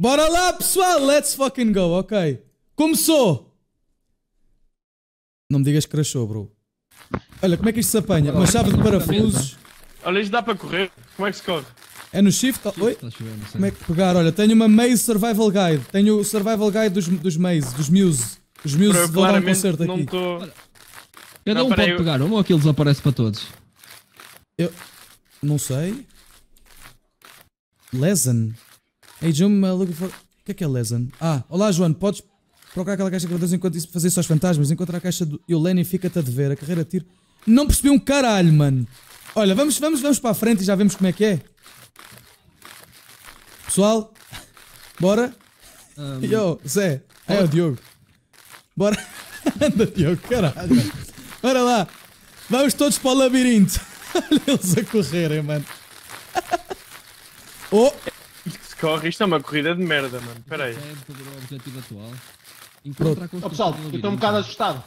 Bora lá, pessoal! Let's fucking go, ok. Começou! Não me digas que crashou, bro. Olha, como é que isto se apanha? Uma chave de parafusos. Olha, isto dá para correr. Como é que se corre? É no shift? Oi? Como é que pegar? Olha, tenho uma Maze Survival Guide. Tenho o Survival Guide dos Maze, dos Muse. Os Muse vão dar um concerto aqui. Cada um pode pegar um ou aquilo desaparece para todos? Eu... não sei. Lesson? Hey, Jum, looking for... O que é Lesson? Ah, olá, João, podes procurar aquela caixa que eu enquanto isso fazer só os fantasmas. Encontrar a caixa do Eulene e fica-te a dever. A carreira tiro... Não percebi um caralho, mano. Olha, vamos para a frente e já vemos como é que é. Pessoal, bora? Yo, Zé. É o Diogo. Bora. Anda, Diogo, caralho. Bora lá. Vamos todos para o labirinto. Olha eles a correrem, mano. Oh! Corre, isto é uma corrida de merda, mano. Espera aí. Oh, pessoal, eu estou um bocado assustado.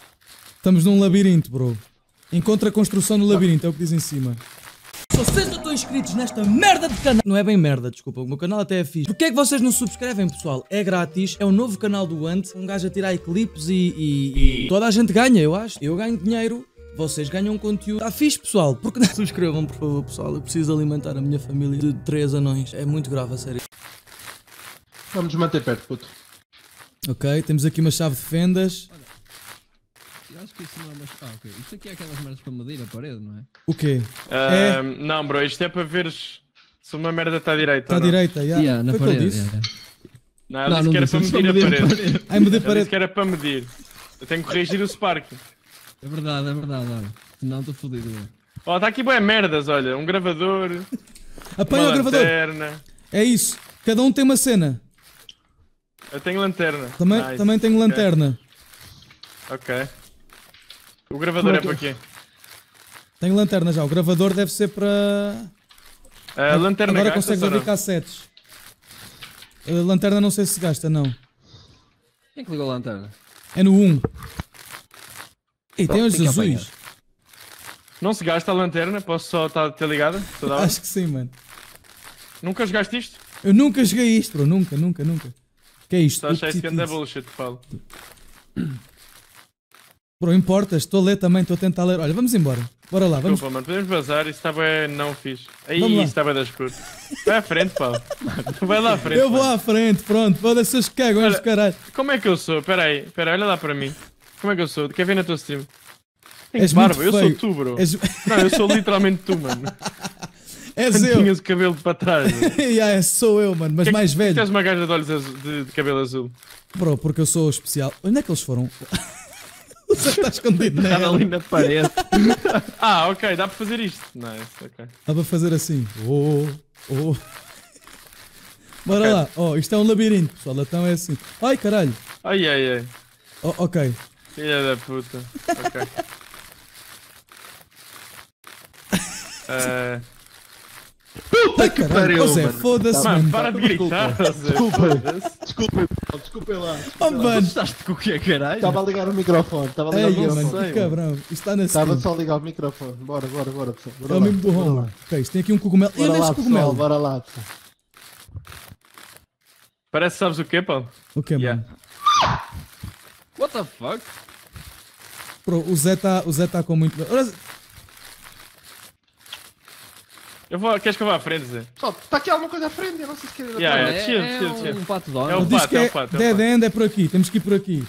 Estamos num labirinto, bro. Encontra a construção no labirinto, é o que diz em cima. Só 100 inscritos nesta merda de canal. Não é bem merda, desculpa, o meu canal até é fixe. Porquê é que vocês não subscrevem, pessoal? É grátis, é o novo canal do Ant. Um gajo a tirar clipes e toda a gente ganha, eu acho. Eu ganho dinheiro. Vocês ganham conteúdo. Está fixe, pessoal. Porque não subscrevam, por favor, pessoal. Eu preciso alimentar a minha família de 3 anões. É muito grave, a sério. Vamos manter perto, puto. Ok, temos aqui uma chave de fendas. Olha, eu acho que isso não é mais... Ah, ok. Isto aqui é aquelas merdas para medir a parede, não é? O quê? É... Não, bro. Isto é para ver se uma merda está à direita. Está à direita, já. Yeah. Yeah, na parede. Yeah. Não, eu disse que era para medir a parede. Ai, medir a parede. Eu disse que era para medir. Eu tenho que corrigir o Sparking. É verdade, é verdade, olha. Senão estou fodido. Ó, está aqui boas merdas, olha. Um gravador. Apanha o gravador. Lanterna. É isso. Cada um tem uma cena. Eu tenho lanterna. Também, nice. Também tenho lanterna. Ok. Okay. O gravador é para quê? Tenho lanterna já. O gravador deve ser para... A lanterna agora gasta, consegue ver cassetes. A lanterna não sei se gasta, não. Quem é que ligou a lanterna? É no 1. Ei, tem olhos azuis. Não se gasta a lanterna? Posso só ter ligada? Acho que sim, mano. Nunca jogaste isto? Eu nunca joguei isto, bro. Nunca. Que é isto? Estás a chegar de bullshit, Paulo. Bro, importas? Estou a ler também, estou a tentar ler. Olha, vamos embora. Bora lá, vamos. Desculpa, mano, podemos vazar. Isso estava não fixe. Aí, isso estava da escuro. Vai à frente, Paulo. Vai lá à frente. Eu vou à frente, pronto. Foda-se, vocês cagam os caralho. Como é que eu sou? Espera aí, olha lá para mim. Como é que eu sou? Quer ver na tua stream? Tens barba, eu sou tu, bro. Não, eu sou literalmente tu, mano. És eu. Tinhas o cabelo para trás. Yeah, sou eu, mano, mas mais velho. Tens uma gaja de olhos de cabelo azul. Bro, porque eu sou especial. Onde é que eles foram? O Zé está escondido, né? Está ali na parede. Ah, ok, dá para fazer isto. Nice, ok. Dá para fazer assim. Oh. Bora lá. Oh, isto é um labirinto, pessoal. Então é assim. Ai, caralho. Ai. Oh, ok. Filha da puta, ok. Puta que pariu, Zé, foda-se, mano. Para de gritar, Zé. Desculpem lá. Oh, mano. Gostaste com o que é, caralho? Estava a ligar o microfone, que cabrão. Isto está na cena. Estava só a ligar o microfone. Bora, pessoal. É o mesmo do Roma. Ok, isto tem aqui um cogumelo. Bora lá, pessoal, pessoal. Parece, sabes o quê, Paulo? O quê, mano? What the fuck? Bro, o Zé tá com muito... Queres que eu vá à frente, Zé? Pessoal, tá aqui alguma coisa à frente, eu não sei se queres... É um pato de honra. É um pato. Dead End é por aqui, temos que ir por aqui.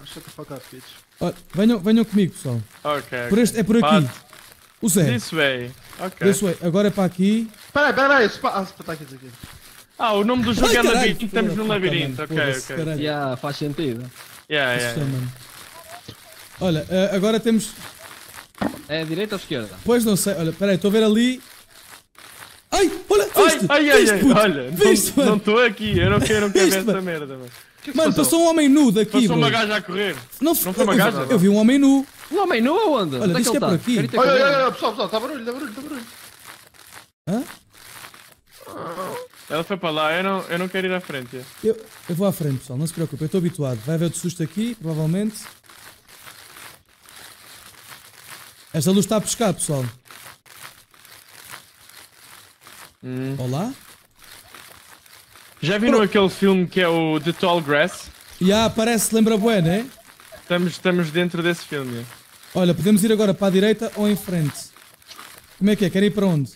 Oh, shut the fuck up, bitch. Oh, venham comigo, pessoal. Ok. É por aqui. Pato. O Zé. This way. Ok. This way. Agora é para aqui. Peraí. Tá aqui, isso aqui. Ah, o nome do jogo é Labirinto, estamos num labirinto, ok. Já, faz sentido. Olha, agora temos... É direita ou esquerda? Pois não sei, olha, peraí, estou a ver ali... Ai, olha, viste, não estou aqui, eu não quero ver essa merda, mano. Mano, passou um homem nu daqui, mano. Passou uma gaja a correr. Não foi uma gaja? Eu vi um homem nu. Um homem nu aonde? Olha, diz que é por aqui. Olha, pessoal, dá barulho. Hã? Ela foi para lá, eu não quero ir à frente. Eu vou à frente, pessoal, não se preocupe, eu estou habituado. Vai haver de susto aqui, provavelmente. Esta luz está a pescar, pessoal. Olá? Já viram aquele filme que é o The Tall Grass? Já, parece, lembra bué, não é? Estamos dentro desse filme. Olha, podemos ir agora para a direita ou em frente? Como é que é? Querem ir para onde?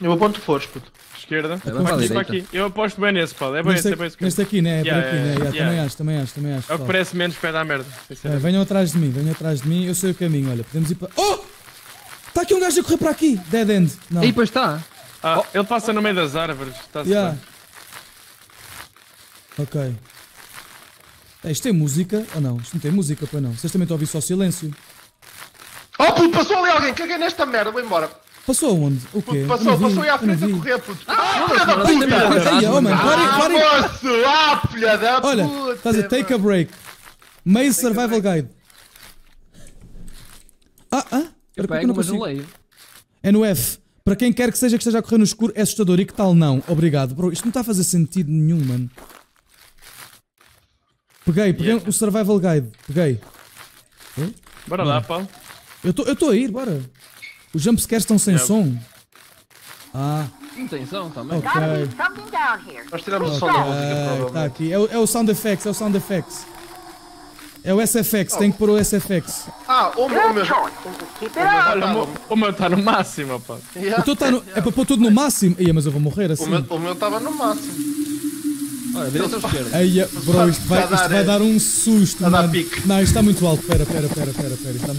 Eu aponto fores, puto. Esquerda? Para aqui. Eu aposto bem nesse, pá. É bem esse, é bem esse. Neste aqui, né? É por aqui, né? Também acho. É o que parece menos pé da merda. Venham atrás de mim, Eu sei o caminho, olha. Podemos ir para... Oh! Está aqui um gajo a correr para aqui! Dead end. Não. E pois está. Ah, ele passa no meio das árvores. Está-se ok. Isto tem música ou não? Isto não tem música, pois não. Vocês também estão a ouvir só silêncio. Oh puto, passou ali alguém! Caguei nesta merda, vou embora. Passou onde? O quê? Passou aí à frente a correr, puto. Ah, filha da puta! Ah, filha da puta! Olha, estás a take a break. Maze Survival Guide. Eu pego, mas não leio. É no F. Para quem quer que seja que esteja a correr no escuro, é assustador. E que tal não? Obrigado. Bro, isto não está a fazer sentido nenhum, mano. Peguei o Survival Guide. Bora lá, pá. Eu estou a ir, bora. Os jumpscares estão sem som. Não tem som também. Ok. Nós tiramos o som da música. Está aqui. É o sound effects, É o SFX, tem que pôr o SFX. O meu está no máximo, pá. É para pôr tudo no máximo? Ia, mas eu vou morrer assim. O meu estava no máximo. Olha, direita ou esquerda? Aí, bro, isto vai dar um susto, mano. Não, isto está muito alto. Pera.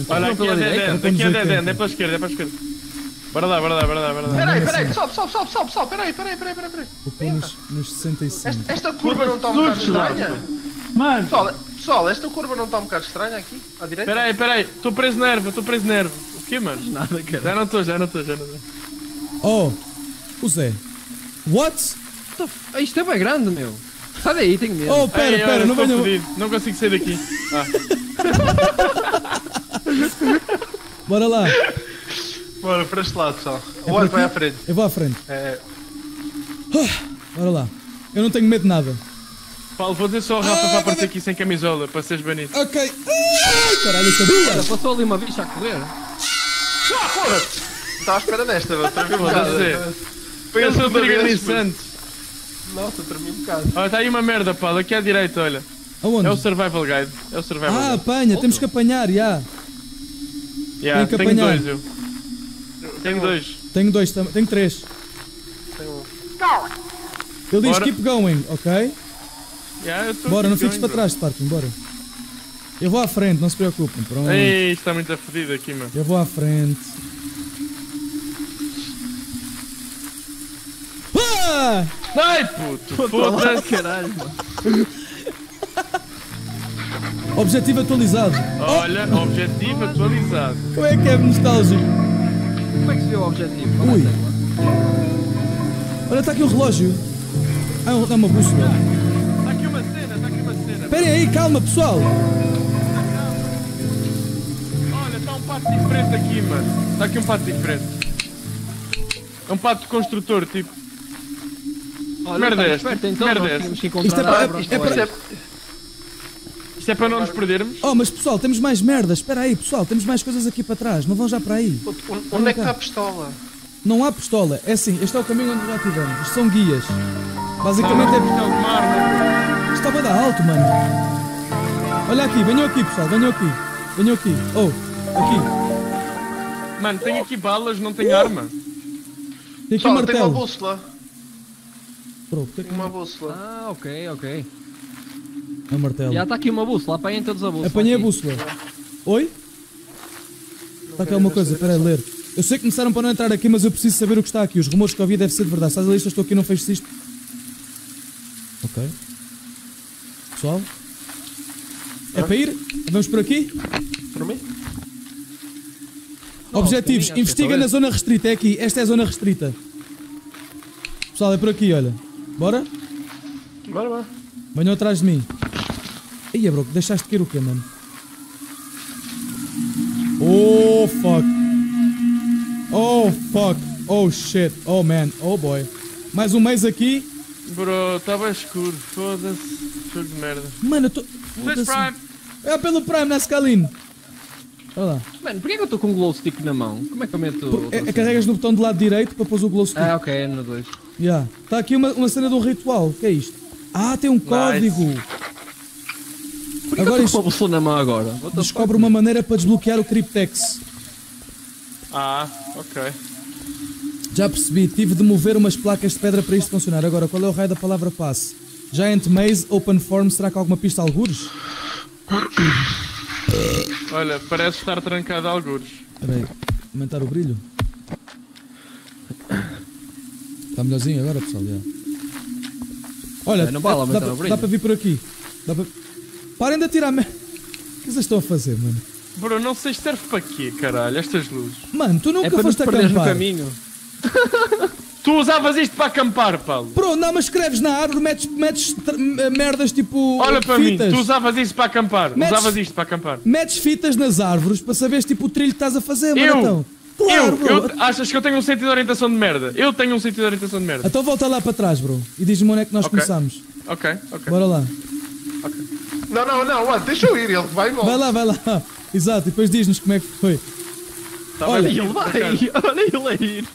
Olha, aqui é dead end, é para a esquerda, Bora lá. Peraí, sobe. Peraí. Vou pôr nos 65. Esta curva não está um bocado estranha? Mano! Pessoal, esta curva não está um bocado estranha aqui? À direita? Peraí, estou preso na erva, O quê, mano? Nada, cara. Já não estou. Oh, o Zé. What? Isto é bem grande, meu. Sai daí, tenho medo. Oh, pera, não venho. Não consigo sair daqui. Bora lá. Bora, para este lado, pessoal. O outro vai à frente. Eu vou à frente. Bora lá. Eu não tenho medo de nada. Paulo, vou dizer só o Rafa para aparecer aqui sem camisola, para seres banido. Ok. Caralho, sabia. Passou ali uma bicha a correr. Estava à espera desta, velho. Eu sou desorganizante. Nossa, tremi um bocado. Olha, está aí uma merda, Paulo. Aqui à direita, olha. Aonde? É o Survival Guide. Ah, apanha. Temos que apanhar, já. Tenho dois, eu. Tenho três. Tenho um. Ele diz keep going, ok? Bora, não fiques para trás, Sparking, bora. Eu vou à frente, não se preocupem. Pronto. Ei, isto está muito afodido aqui, mano. Eu vou à frente. Ah! Ai, puto! Foda-se, caralho, mano. Objetivo atualizado. Olha, objetivo atualizado. Como é que é nostálgico? Como é que se vê o objetivo? Ui. Olha, está aqui um relógio. É uma bússola. Está aqui uma cena. Esperem aí, calma, pessoal. Olha, está um pato diferente aqui, mano. É um pato de construtor, tipo. Merda esta, Isto é para não nos perdermos. Oh, mas pessoal, temos mais merdas. Espera aí, pessoal, temos mais coisas aqui para trás. Não vão já para aí. Onde é que está a pistola? Não há pistola. É assim, este é o caminho onde já tivemos. Isto são guias. Basicamente é pistola de mar. Isto estava a dar alto, mano. Olha aqui, venham aqui, pessoal, venham aqui. Oh, aqui. Mano, tenho aqui balas, não tenho arma. Tem aqui um martelo. Tem uma bússola. Uma bússola. Ok. É um martelo. Já está aqui uma bússola, apanhem todos a bússola. Apanhei aqui a bússola. Oi? Está aqui alguma coisa, espera aí, ler. Eu sei que começaram para não entrar aqui, mas eu preciso saber o que está aqui. Os rumores que ouvi devem ser de verdade. Estás a lista? Estou aqui, não fez isto. Ok. Pessoal? É para ir? Vamos por aqui? Por mim? Objetivos. Investiga na zona restrita. É aqui. Esta é a zona restrita. Pessoal, é por aqui, olha. Bora? Bora. Venham atrás de mim. Ia, bro, deixaste cair o quê, mano? Oh, fuck. Oh, shit. Oh, man. Oh, boy. Mais um mês aqui. Bro, estava escuro. Foda-se. Jogo de merda. Mano, eu estou... Twitch Prime. É pelo Prime, na Scalino. Olha lá. Mano, porquê é que eu estou com um glow stick na mão? Como é que eu meto... carregas no botão do lado direito para pôr o glow stick. Ah, ok, é no 2. Já. Está aqui uma cena de um ritual. O que é isto? Ah, tem um código. Porquê agora que eu estou com o bolso na mão agora? Descobre uma maneira para desbloquear o Cryptex. Ah, ok. Já percebi. Tive de mover umas placas de pedra para isto funcionar. Agora, qual é o raio da palavra passe? Giant Maze, Open Form. Será que há alguma pista a algures? Olha, parece estar trancado a algures. Espera aí, aumentar o brilho. Está melhorzinho agora, pessoal. Já. Olha, não vale aumentar o brilho. Dá para vir por aqui. Dá para... Parem de atirar. O que vocês estão a fazer, mano? Bro, não sei se serve para quê, caralho, estas luzes. Mano, tu nunca foste a acampar. No caminho. Tu usavas isto para acampar, Paulo. Bro, não, mas escreves na árvore, metes merdas tipo... Olha para fitas. Mim, tu usavas isto para acampar. Usavas isto para acampar. Metes fitas nas árvores para saberes tipo o trilho que estás a fazer, mano, então. Claro, bro. Achas que eu tenho um sentido de orientação de merda? Eu tenho um sentido de orientação de merda. Então volta lá para trás, bro. E diz-me onde é que nós começamos. Ok, ok. Bora lá. Okay. Não, não, não, mano, deixa eu ir, ele vai embora. Vai lá, vai lá. Exato, e depois diz-nos como é que foi. Tá, olha, ele vai, olha ele a ir.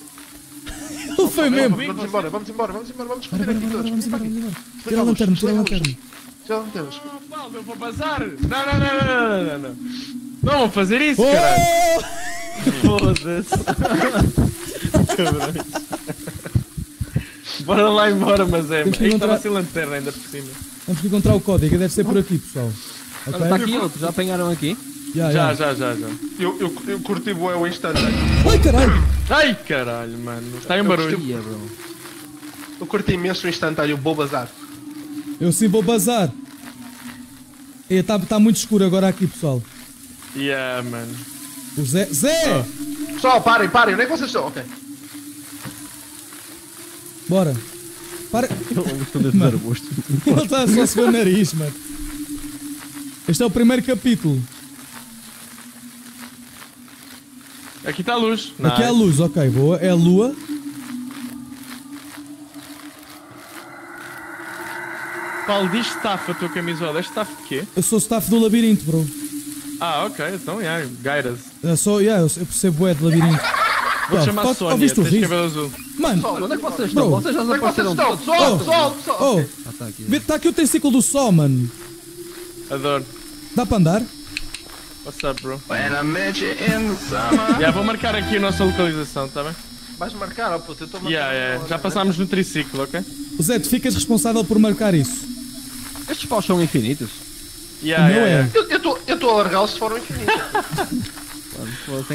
Ele foi mesmo. Vamos embora, vamos embora, vamos embora, vamos correr aqui todos. Vamos embora, vamos embora. Tira a lanterna, tira a lanterna. Tira a lanterna. Não, Paulo, eu vou bazar. Não. Não vou fazer isso, caralho. Foda-se. Cabrões. Bora lá embora, mas é. Aí estava sem lanterna ainda por cima. Vamos encontrar o código, deve ser por aqui, pessoal. Okay. Está aqui outro, já apanharam aqui? Já. Eu curti o instante. Ai caralho! Ai caralho, mano. Está aí um barulho. Eu curti imenso o instantâneo, vou bazar. Eu sim vou bazar. Está muito escuro agora aqui, pessoal. Yeah, mano. O Zé! Oh. Pessoal, parem, onde é que vocês estão? Ok. Bora. Para... Ele está só a se ver o nariz, mano. Este é o primeiro capítulo. Aqui está a luz. Aqui é a luz, ok, boa. É a lua. Paulo, diz staff a tua camisola. É staff de quê? Eu sou staff do labirinto, bro. Ah, ok, então, yeah, guide-se. Eu percebo o de labirinto. Vou chamar a Sónia, tens cabelo azul. Mano, onde é que vocês estão? Vocês já desapareceram todos. Sol! Está aqui o testículo do sol, mano. Adoro. Dá para andar? What's up, bro? Vou marcar aqui a nossa localização, está bem? Vais marcar, ó puto, eu estou a marcar. Já passámos no triciclo, ok? Zé, tu ficas responsável por marcar isso. Estes paus são infinitos? Eu estou a largá-los se foram infinitos.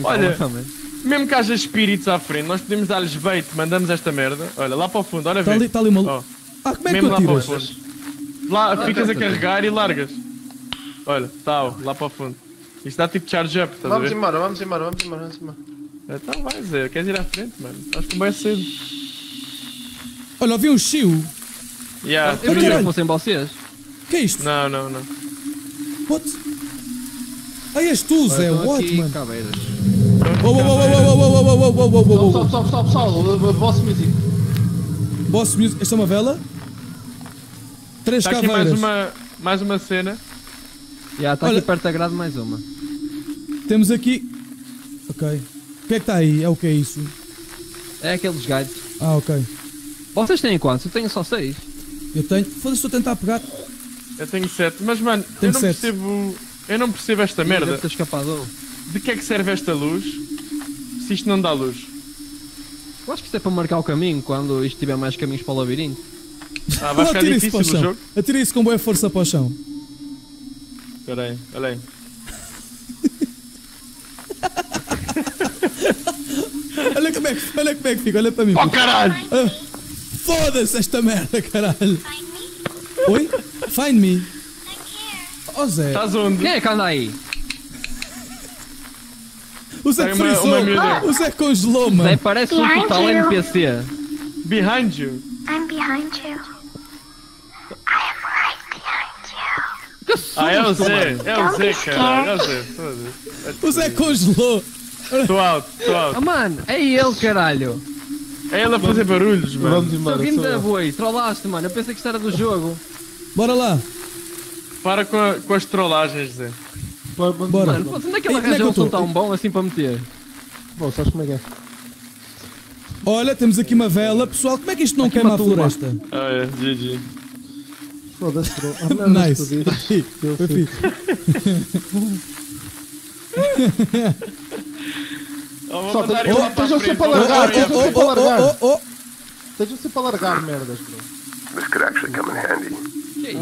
Olha, mesmo que haja espíritos à frente, nós podemos dar-lhes bait, mandamos esta merda. Olha, lá para o fundo, olha a ver. Está ali uma... Oh. Ah, como é que tu atiras? Lá, ficas a carregar e largas. Olha, tal, lá para o fundo. Isto dá tipo charge up, estás a ver? Vamos embora. Então vai, Zé, queres ir à frente, mano? Acho que vai cedo. Olha, ouvi um chiu. Eu queria que fossem vocês. Que é isto? Não. What? Aí és tu, Zé, what, mano? Pessoal, boss music. Boss music, esta é uma vela. Três caveiras. Está aqui mais uma cena. Está aqui perto da grade mais uma. Temos aqui... Ok. O que é que está aí? É o que é isso? É aqueles guides. Ah, ok. Vocês têm quantos? Eu tenho só 6. Eu tenho... Foda-se, estou a tentar pegar. Eu tenho 7, mas mano, eu não percebo... Eu não percebo esta merda. De que é que serve esta luz, se isto não dá luz? Eu acho que isto é para marcar o caminho, quando isto tiver mais caminhos para o labirinto. Vai ficar difícil o jogo. Atira isso com boa força para o chão. Espera aí, olha aí. Olha como é que fica, olha para mim. Oh caralho! Foda-se esta merda, caralho. Oi? Find me. Oh Zé. Estás onde? Quem é que anda aí? O Zé frisou! O Zé congelou, mano! Zé parece um total NPC! Behind you! I'm behind you! I am right behind you! Que susto, é o Zé, cara! É o Zé, foda-se! O Zé congelou! Estou alto! Mano, é ele, caralho! É ele a fazer barulhos, mano! Vamos embora! Estou vindo da boi, trollaste, mano! Eu pensei que isto era do jogo! Bora lá! Para com as trollagens, Zé! Bora. Mano, onde é que ele arranja um som tão bom assim para meter? Bom, sabes como é que é? Olha, temos aqui uma vela. Pessoal, como é que isto não queima a floresta? Ah, é, GG. Foda-se, bro. Nice. Foi fixe. Só estejam-se para largar, estejam-se para largar, merdas, bro. This could actually come in handy.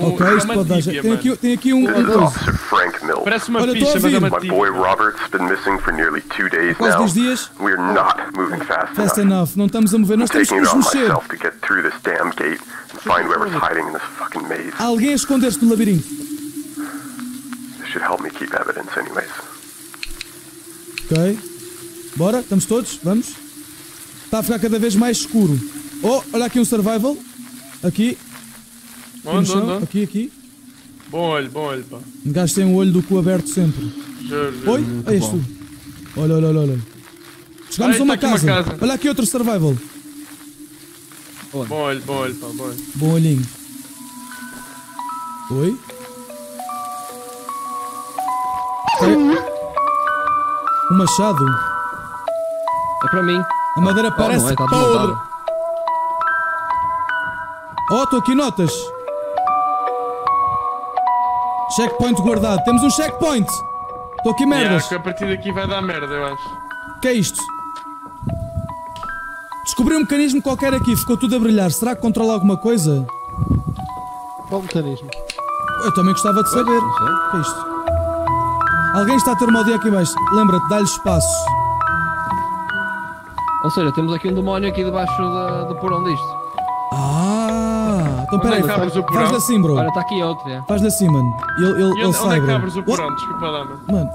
Ok, isto pode dar jeito. Tem aqui um... Parece uma ficha, mas é uma tíbia. My boy Robert's been missing for nearly 2 days now. Há quase 2 dias. We're not moving fast enough. Não estamos a mover, nós temos que nos mexer. Alguém esconder-se do labirinto. This should help me keep evidence anyways. Ok. Bora, estamos todos, vamos. Está a ficar cada vez mais escuro. Oh, olha aqui um survival. Aqui. Onde? Aqui. Bom olho, pá. Um gajo tem o olho do cu aberto sempre. Juro. Oi? É isto. Olha. Chegámos a uma casa. Olha aqui outro survival. Olha. Bom olho, pá, bom olho. Bom olhinho. Oi? Um machado. É para mim. A madeira parece podre. Oh, estou aqui notas. Checkpoint guardado. Temos um checkpoint. Estou aqui merdas. Acho que a partir daqui vai dar merda, eu acho. Que é isto? Descobri um mecanismo qualquer aqui. Ficou tudo a brilhar. Será que controla alguma coisa? Qual mecanismo? Eu também gostava de saber. Que é isto? Alguém está a ter uma aldeia aqui embaixo. Lembra-te, dá-lhe espaço. Ou seja, temos aqui um demónio aqui debaixo do porão disto. Ah, então peraí, faz-lhe assim, bro. Olha, está aqui outro, é. Faz-lhe assim, mano. Ele sai, bro. Onde é que abres o porão? Desculpa lá, mano.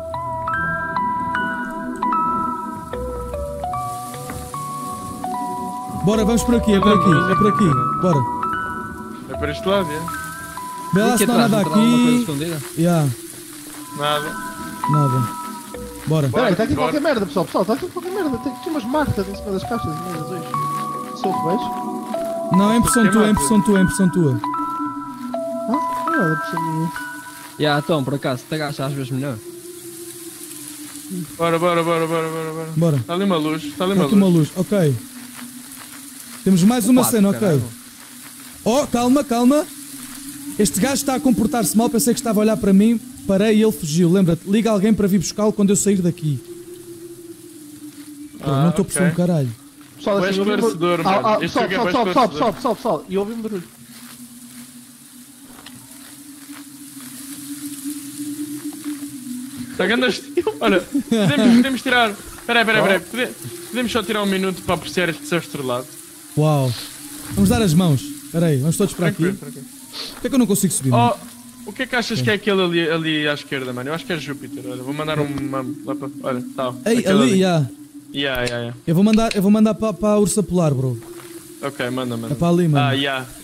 Bora, vamos por aqui, é por aqui. Bora. É para este lado, é? Vê lá se não há nada aqui. Nada. Bora. Peraí, está aqui qualquer merda, pessoal, está aqui qualquer merda, tem aqui umas marcas em cima das caixas e merdas hoje. Sou tu, vejo? Não, é impressão tua, é impressão tua. Ah, não é impressão minha. Já, então, por acaso, te agacha às vezes melhor. Bora. Está ali uma luz. Ok. Temos mais uma cena, ok. Oh, calma. Este gajo está a comportar-se mal, pensei que estava a olhar para mim. Parei e ele fugiu, lembra-te, liga alguém para vir buscá-lo quando eu sair daqui. Pô, não estou a perceber um caralho. Pessoal, assim, pessoal, e ouvi um barulho. Está grande estilo. Olha, podemos tirar... Espera, podemos só tirar um minuto para apreciar este céu estrelado. Uau. Vamos dar as mãos. Espera aí, vamos todos para aqui. Porquê é que eu não consigo subir? O que é que achas que é aquele ali à esquerda, mano? Eu acho que é Júpiter. Olha, vou mandar lá para... Olha, tá. Ei, ali, já. Yeah. Eu vou mandar para a Ursa Polar, bro. Ok, manda. É para ali, mano.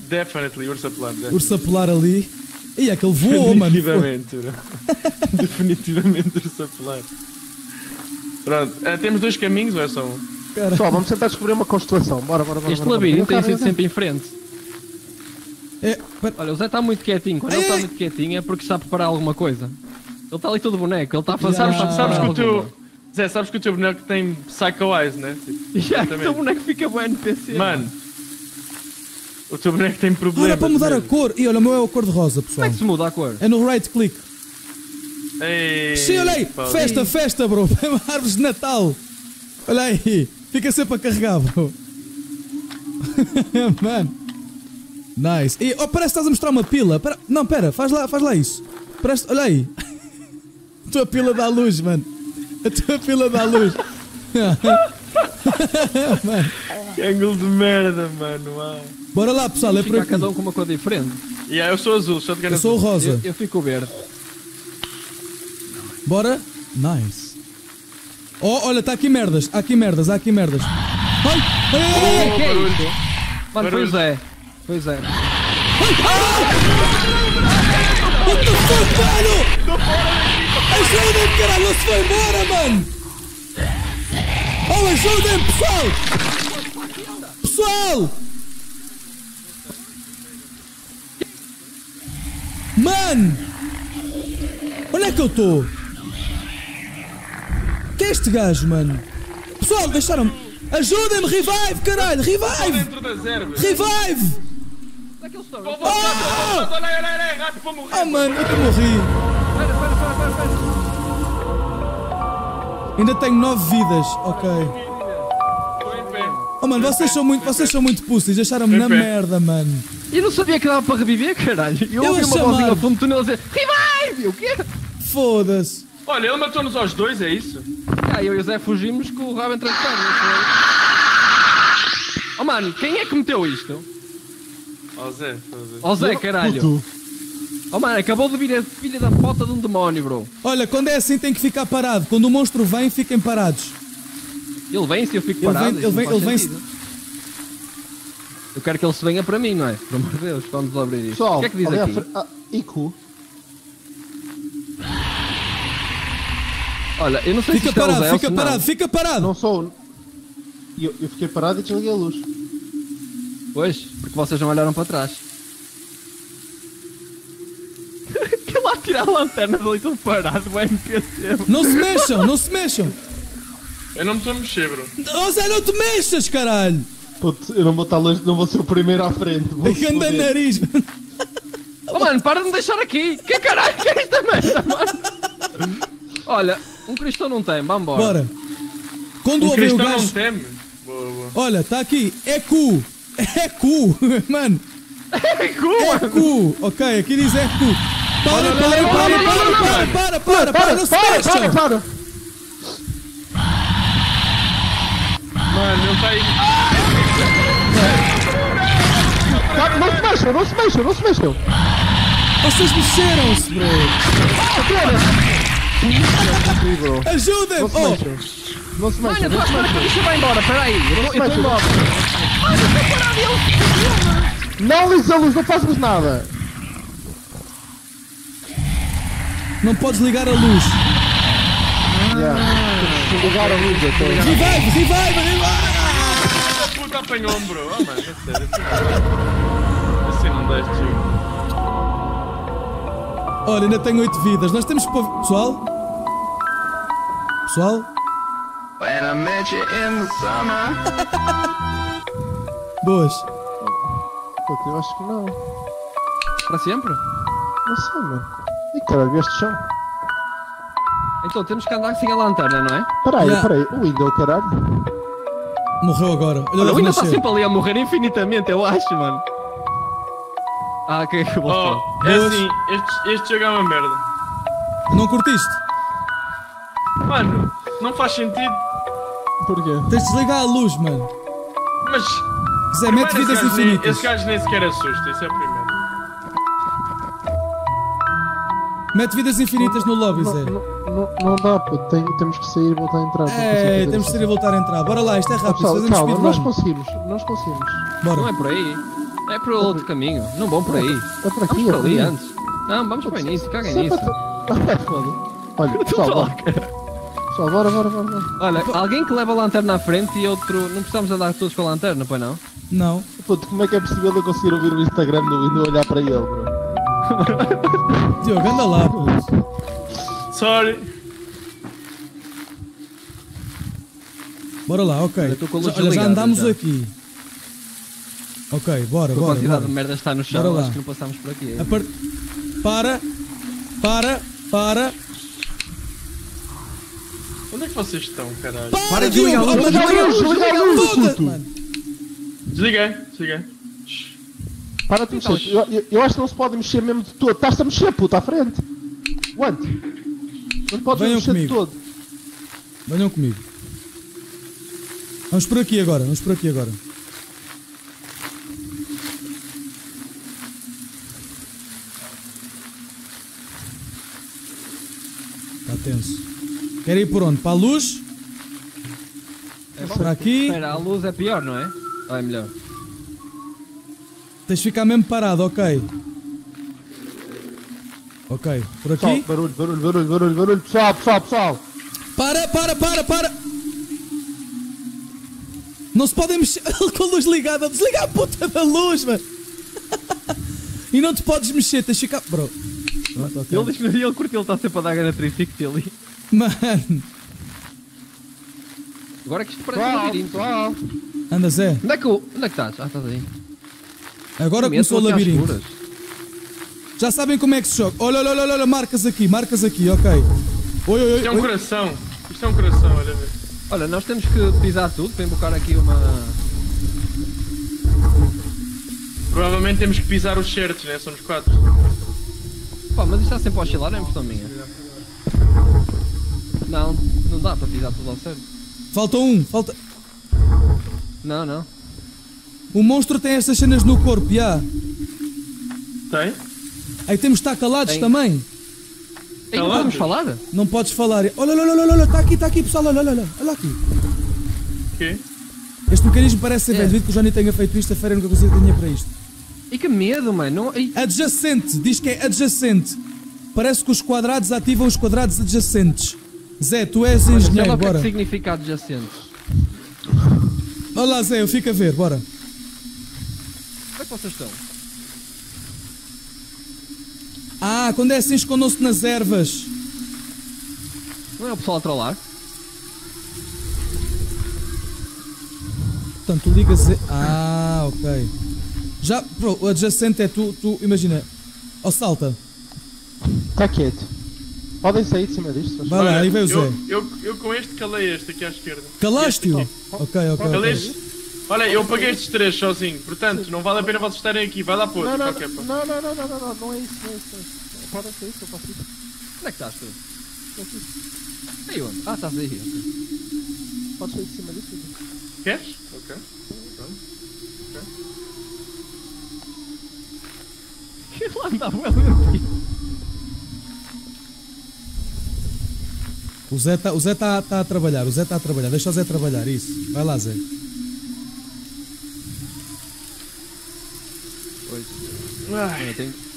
Definitely, Ursa Polar. Definitely. Ursa Polar ali. E aquele voou, mano. Definitivamente Ursa Polar. Pronto, temos 2 caminhos ou é só um? Pessoal, vamos tentar descobrir uma constelação. Bora. Este labirinto tem sido sempre em frente. Olha, o Zé está muito quietinho. Quando ele está muito quietinho é porque está a preparar alguma coisa. Ele está ali todo boneco, ele está a fazer... Zé, sabes que o teu boneco tem Psycho Eyes, né? O teu boneco fica bem NPC. Mano, o teu boneco tem problemas. Olha, para mudar a cor. E olha, o meu é a cor de rosa, pessoal. Como é que se muda a cor? É no right click. Sim, olha aí. Festa, bro. É uma árvore de Natal. Olha aí. Fica sempre a carregar, bro. Mano. Nice. E, parece que estás a mostrar uma pila. Não, pera, faz lá isso. Parece, olha aí. A tua pila dá luz, mano. Que ângulo de merda, mano. Uau. Bora lá, pessoal. É por aqui. Cada um com uma cor diferente. Eu sou azul, só de eu sou rosa. Eu fico verde. Bora. Nice. Oh, olha, está aqui merdas. Há aqui merdas. Ai! Que é isso? Mano, foi o Zé. Pois é. What the fuck, mano? Ajudem-me, caralho, ele se foi embora, mano! Ajudem-me, pessoal! Mano! Onde é que eu estou? este gajo, mano? Pessoal, deixaram-me. Ajudem-me, revive, caralho, revive! Revive! Ah, mano, eu morri. Ainda tenho 9 vidas, ok. Oh, mano, vocês são muito pussies, deixaram-me na merda, mano. Eu não sabia que dava para reviver, caralho. Eu ouvi uma vozinha ao fundo do túnel a dizer revive! O quê? Foda-se. Olha, ele matou-nos aos dois, é isso? Ah, eu e o Zé fugimos com o rabo entre as pernas. Oh, mano, quem é que meteu isto? Oh, Zé. Oh, Zé, caralho. Puto. Oh, mano, acabou de vir a filha da puta de um demónio, bro. Olha, quando é assim tem que ficar parado. Quando o monstro vem, fiquem parados. Ele vem se eu fico parado? Ele vem se... Eu quero que ele se venha para mim, não é? Pelo amor de Deus, vamos abrir isto. Pessoal, o que é que diz aqui? Iku. Olha, eu não sei se está o Zé. Fica parado! Não sou... Eu fiquei parado e desliguei a luz. Pois, porque vocês não olharam para trás. Que lá tirar a lanterna do litro parado, o NPC. Não se mexam! Eu não me estou a mexer, bro. Oh Zé, não te mexas, caralho! Puto, eu não vou estar longe, não vou ser o primeiro à frente. Anda nariz, mano. Oh mano, para de me deixar aqui! Que caralho que é esta merda, mano? Olha, um cristão não tem, vamos embora. Bora. Quando um cristão o gajo... não teme. Boa. Olha, está aqui, é cu, mano. É cu, mano. Ok, aqui diz é cu. Para, não se mexam. Para. Mano, eu caí. Não se mexam. Vocês mexeram-se, bro. Ajudem-me! Olha, tu espera que a bicha vai embora, peraí! Eu estou embora! Não liga a luz, não fazemos nada! Não podes ligar a luz! Ligar a luz, então! Revive! Puta, apanhou-me, bro! Oh, mano, é sério! Assim não dá este jogo! Olha, ainda tenho 8 vidas, nós temos... Pessoal? When I met you in the summer. Boas. Puta, eu acho que não. Para sempre? Não sei, mano. E caralho, este chão. Então temos que andar sem a lanterna, não é? Peraí, o Windows, caralho. Morreu agora. Olha, o Windows está sempre ali a morrer infinitamente, eu acho, mano. Ah, ok, que bom. Oh, é assim, este jogo é uma merda. Não curtiste? Mano, não faz sentido. Porquê? Tens de desligar a luz, mano. Mas... Zé, mete vidas infinitas. Esse gajo nem sequer assusta, isso é primeiro. Mete vidas infinitas no lobby, Zé. Não dá, pô. Temos que sair e voltar a entrar. É, temos que sair e voltar a entrar. Bora lá, isto é rápido. Pessoal, calma, nós conseguimos. Bora. Não é por aí. É para o outro caminho, não vão por aí. É por aqui, vamos para ali antes. Não, vamos para o início, caguem nisso. Olha, pessoal, bora. Olha, alguém que leva a lanterna à frente e outro... Não precisamos andar todos com a lanterna, pois não? Não. Puto, como é que é possível eu conseguir ouvir o Instagram do Windows e olhar para ele, bro? Diogo, anda lá, puto. Sorry. Bora lá, ok. Olha, já andámos aqui. Ok, bora. A quantidade de merda está no chão, acho que não passámos por aqui. Para! Onde é que vocês estão, caralho? Para de ligar a luz! Desliguei. Para de mexer, eu acho que não se pode mexer mesmo de todo. Estás-te a mexer, puta, à frente! What? Não podes mexer de todo. Venham comigo. Vamos por aqui agora. Tenso. Quer ir por onde? Para a luz? É para aqui? Espera, a luz é pior, não é? Ou é melhor? Tens de ficar mesmo parado, ok. Ok, por aqui? Pessoal, barulho. Pessoal! Para! Não se podem mexer com a luz ligada. Desliga a puta da luz, mano. E não te podes mexer, tens de ficar... Bro. Pronto, okay. Ele diz que ele curte, ele está sempre a dar garantrifico ali. Mano. Agora que isto parece um labirinto. Anda, Zé. Onde é que estás? Ah, estás aí. Agora começou o labirinto. Já sabem como é que se joga. Olha, olha, olha, olha, marcas aqui, ok. Oi, oi, oi. Isto é um coração. Isto é um coração, olha. Olha, nós temos que pisar tudo para embocar aqui uma... Provavelmente temos que pisar os certos, né? Somos 4. Pá, mas isto está sempre a oscilar, é impressão minha. Não, não dá para pisar tudo ao certo. Falta um, falta... Não, não. O monstro tem estas cenas no corpo, já. Tem? Aí temos de estar calados também. Aí não podemos falar? Não podes falar. Olha, olha, olha, olha, está aqui pessoal, olha, olha, olha aqui. O quê? Este mecanismo parece ser bem devido que o Johnny tenha feito isto, a feira nunca conseguiu ter para isto. E que medo, mano. Adjacente, diz que é adjacente. Parece que os quadrados ativam os quadrados adjacentes. Zé, tu és engenheiro, bora. O que significa adjacente? Olha lá, Zé, eu fico a ver, bora. Como é que vocês estão? Ah, quando é assim escondam-se nas ervas. Não é o pessoal a trollar? Portanto, tu ligas... Ah, ok. Já, bro, o adjacente é tu imagina... Ó, salta. Está quieto. Podem sair de cima disto. Vai lá, aí vem o Zé. Eu com este calei este aqui à esquerda. Calaste-o? Ok, ok. Olha, eu paguei estes 3 sozinho, portanto, não vale a pena vocês estarem aqui, vai lá para outro. Não é isso, não é isso. Pode ser isso, eu faço isso. Onde é que estás tu? Aí onde? Ah, estás aí. Podes sair de cima disso? Queres? Ok. Que lá andava ele aqui. O Zé está a trabalhar, deixa o Zé trabalhar, isso. Vai lá, Zé.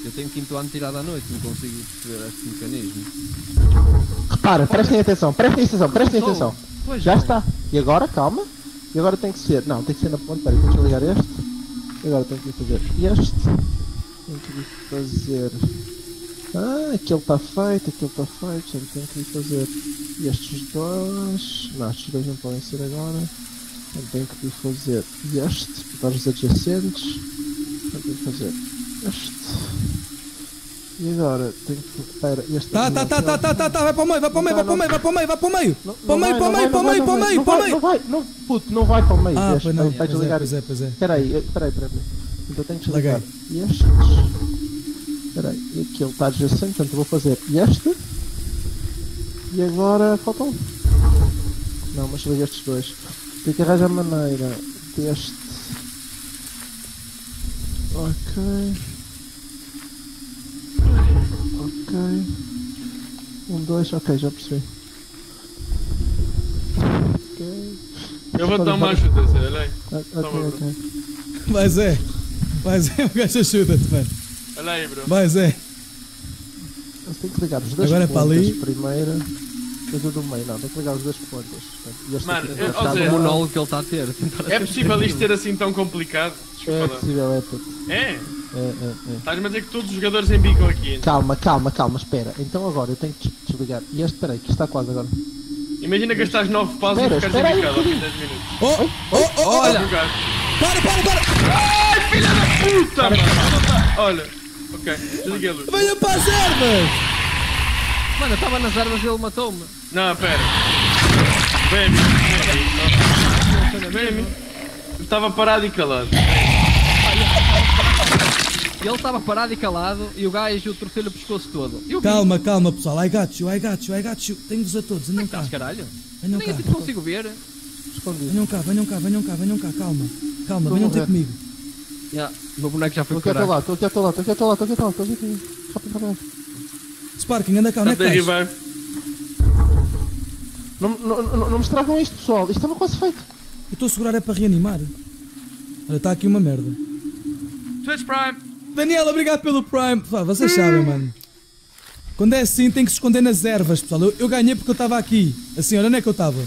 Eu tenho 5º ano tirado à noite, não consigo perceber este mecanismo. Repara, prestem atenção. Pois já está. E agora, calma. E agora tem que ser. Não, tem que ser na ponta. Peraí, tenho que ligar este. E agora tenho que fazer este. Tenho que fazer. Ah, aquele está feito. Já tenho que fazer estes dois. Não, estes dois não podem ser agora. Eu tenho que fazer este. Para os adjacentes. Tenho que fazer este. E agora tenho que recuperar este. Tá, vai para o meio. Para o meio. Não vai para o meio. Ah, este, não, vai desligar. Pois é. Espera aí. Então tenho que desligar este. Espera aí, e aqui ele está adjacente, portanto vou fazer este. E agora falta um. Não, mas liga estes dois. Tem que arranjar maneira deste. Ok. Um, dois, ok, já percebi. Ok. Eu vou dar uma ajuda, Zé, olha aí. Ok. Vai Zé, o gajo ajuda-te, mano. Olha aí, bro. Vai Zé. Eu tenho que ligar os dois pontas. Agora é para ali. Primeira. Depois eu do meio, não, tenho que ligar os dois pontas. Mano, olha o monólogo que ele está a ter. É possível isto ser assim tão complicado? É possível, é tudo. É? Estás-me a dizer que todos os jogadores embicam aqui. Então. Calma, espera. Então agora eu tenho que desligar. E este, peraí, que está quase agora. Imagina que estás 9 paus e ficares embicado aos 10 minutos. Oh, olha! Para! Ai, filha da puta, mano! Olha, ok, desliguei a luz. Venha para as armas! Mano, eu estava nas armas e ele matou-me. Não, pera. Vem a mim. Eu estava parado e calado. Ele estava parado e calado e o gajo torceu-lhe o pescoço todo. Calma, pessoal. I got you. Tenho-vos a todos. Venham cá. Nem assim consigo ver. Venham cá. Calma. Venham ter comigo. Meu boneco já foi para lá. Estou aqui. Rápido. Sparking, anda cá. Onde é que estás? Não me estragam isto, pessoal. Isto estava quase feito. Eu estou a segurar é para reanimar. Olha, está aqui uma merda. Twitch Prime. Daniel, obrigado pelo Prime. Pessoal, vocês sabem, mano. Quando é assim, tem que se esconder nas ervas, pessoal. Eu ganhei porque eu estava aqui. Assim, olha, onde é que eu estava?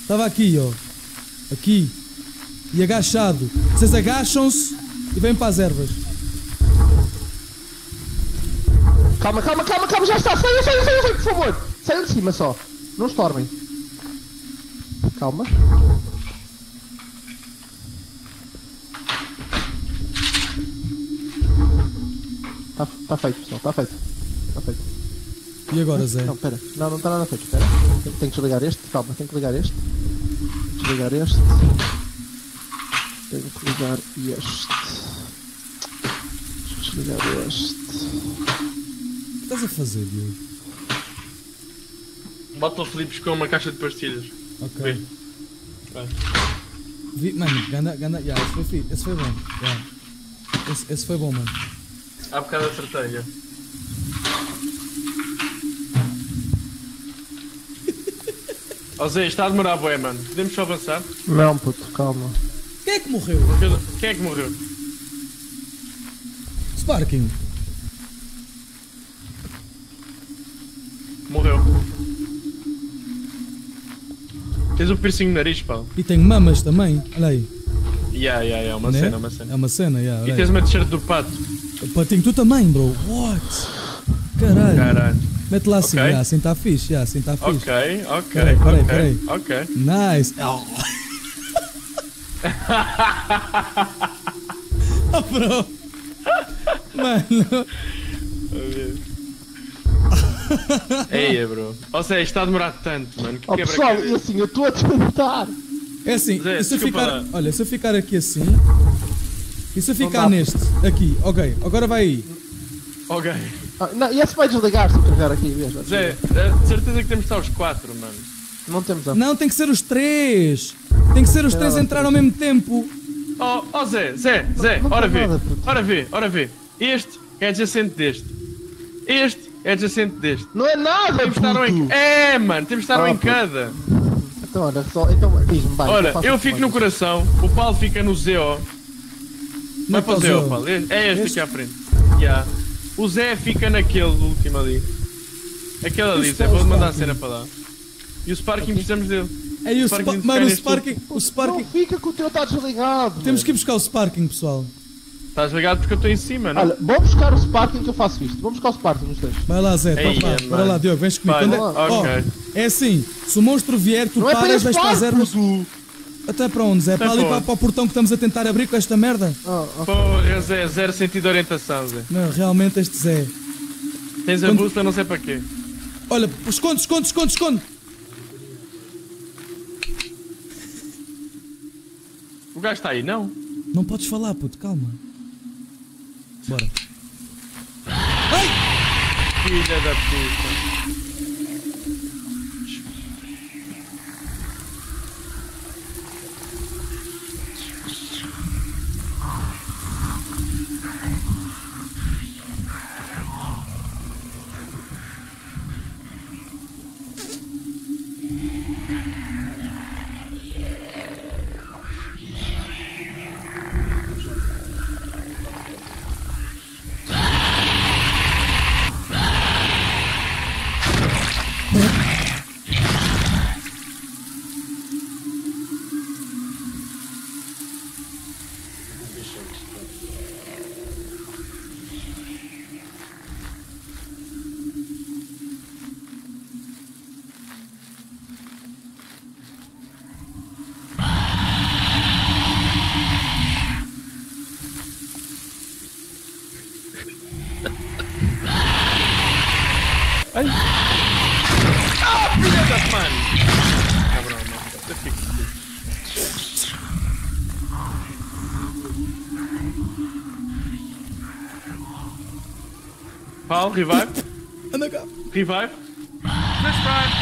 Estava aqui, ó. Aqui. E agachado. Vocês agacham-se e vêm para as ervas. Calma. Já está. Saiam, por favor. Saiam de cima só. Não estormem. Calma. Tá feito, pessoal. Tá feito. E agora, Zé? Não, pera. Não tá nada feito. Pera. Tenho que desligar este. Calma, tenho que ligar este. Desligar este. Tenho que ligar este. Desligar este. O que estás a fazer, Diogo? Bota o Felipe com uma caixa de pastilhas. Ok. Vê. Mano, ganda. Yeah, esse foi bom. Yeah. Esse foi bom, mano. Há bocado acertei, já. Ó Zé, está a demorar bué, mano. Podemos só avançar? Não, puto, calma. Quem é que morreu? Quem é que morreu? Sparking. Morreu. Tens um piercing no nariz, pá. E tem mamas também, olha aí. Yeah, uma cena. É uma cena, yeah. E tens uma t-shirt do pato. Patinho, tu também, bro. What? Caralho. Mete lá assim, okay. Assim tá fixe, assim tá fixe. Ok. Peraí. Nice. Oh. Oh, bro. Mano. Ei, bro. Ou seja, está a demorar tanto, mano. Que pessoal, é assim, eu estou a tentar. É assim, Zé, se eu ficar aqui assim... E se eu ficar neste, aqui, ok, agora vai aí. Ok. Não, e esse vai desligar se eu carregar aqui mesmo. Zé, de certeza que temos que estar os 4, mano. Não temos a... Não, tem que ser os 3. Tem que ser os 3 entrar ao mesmo tempo. Oh, Zé, ora vê. Este é adjacente deste. Este é adjacente deste. Não é nada, temos puto. É, mano, temos que estar um em cada. Então, olha, só, diz-me, vai. Ora, eu fico no coração, o Paulo fica no ZO. Vai para o Zé, Paulo. É este aqui à frente. Yeah. O Zé fica naquele último ali. Aquele ali, Zé. Vou mandar a cena para lá. E o Sparking precisamos dele. Aí o Sparking. Não fica que o teu está desligado. Temos que ir buscar o Sparking, pessoal. Está desligado porque eu estou em cima, não? Olha, vou buscar o Sparking que eu faço isto. Vamos buscar o Sparking nos três. Vai lá, Zé. Vai lá, Diogo. Vens comigo. Ok. É assim. Se o monstro vier, tu paras, vais para 0. Até para onde, Zé? Até para ali, para o portão que estamos a tentar abrir com esta merda? Oh, okay. Porra, Zé, zero sentido de orientação, Zé. Não, realmente este Zé. Tens a bússola, não sei para quê. Olha, esconde! O gajo está aí, não? Não podes falar, puto, calma. Bora. Ai! Filha da puta. Revive. Anda cá. Revive. Twitch Prime.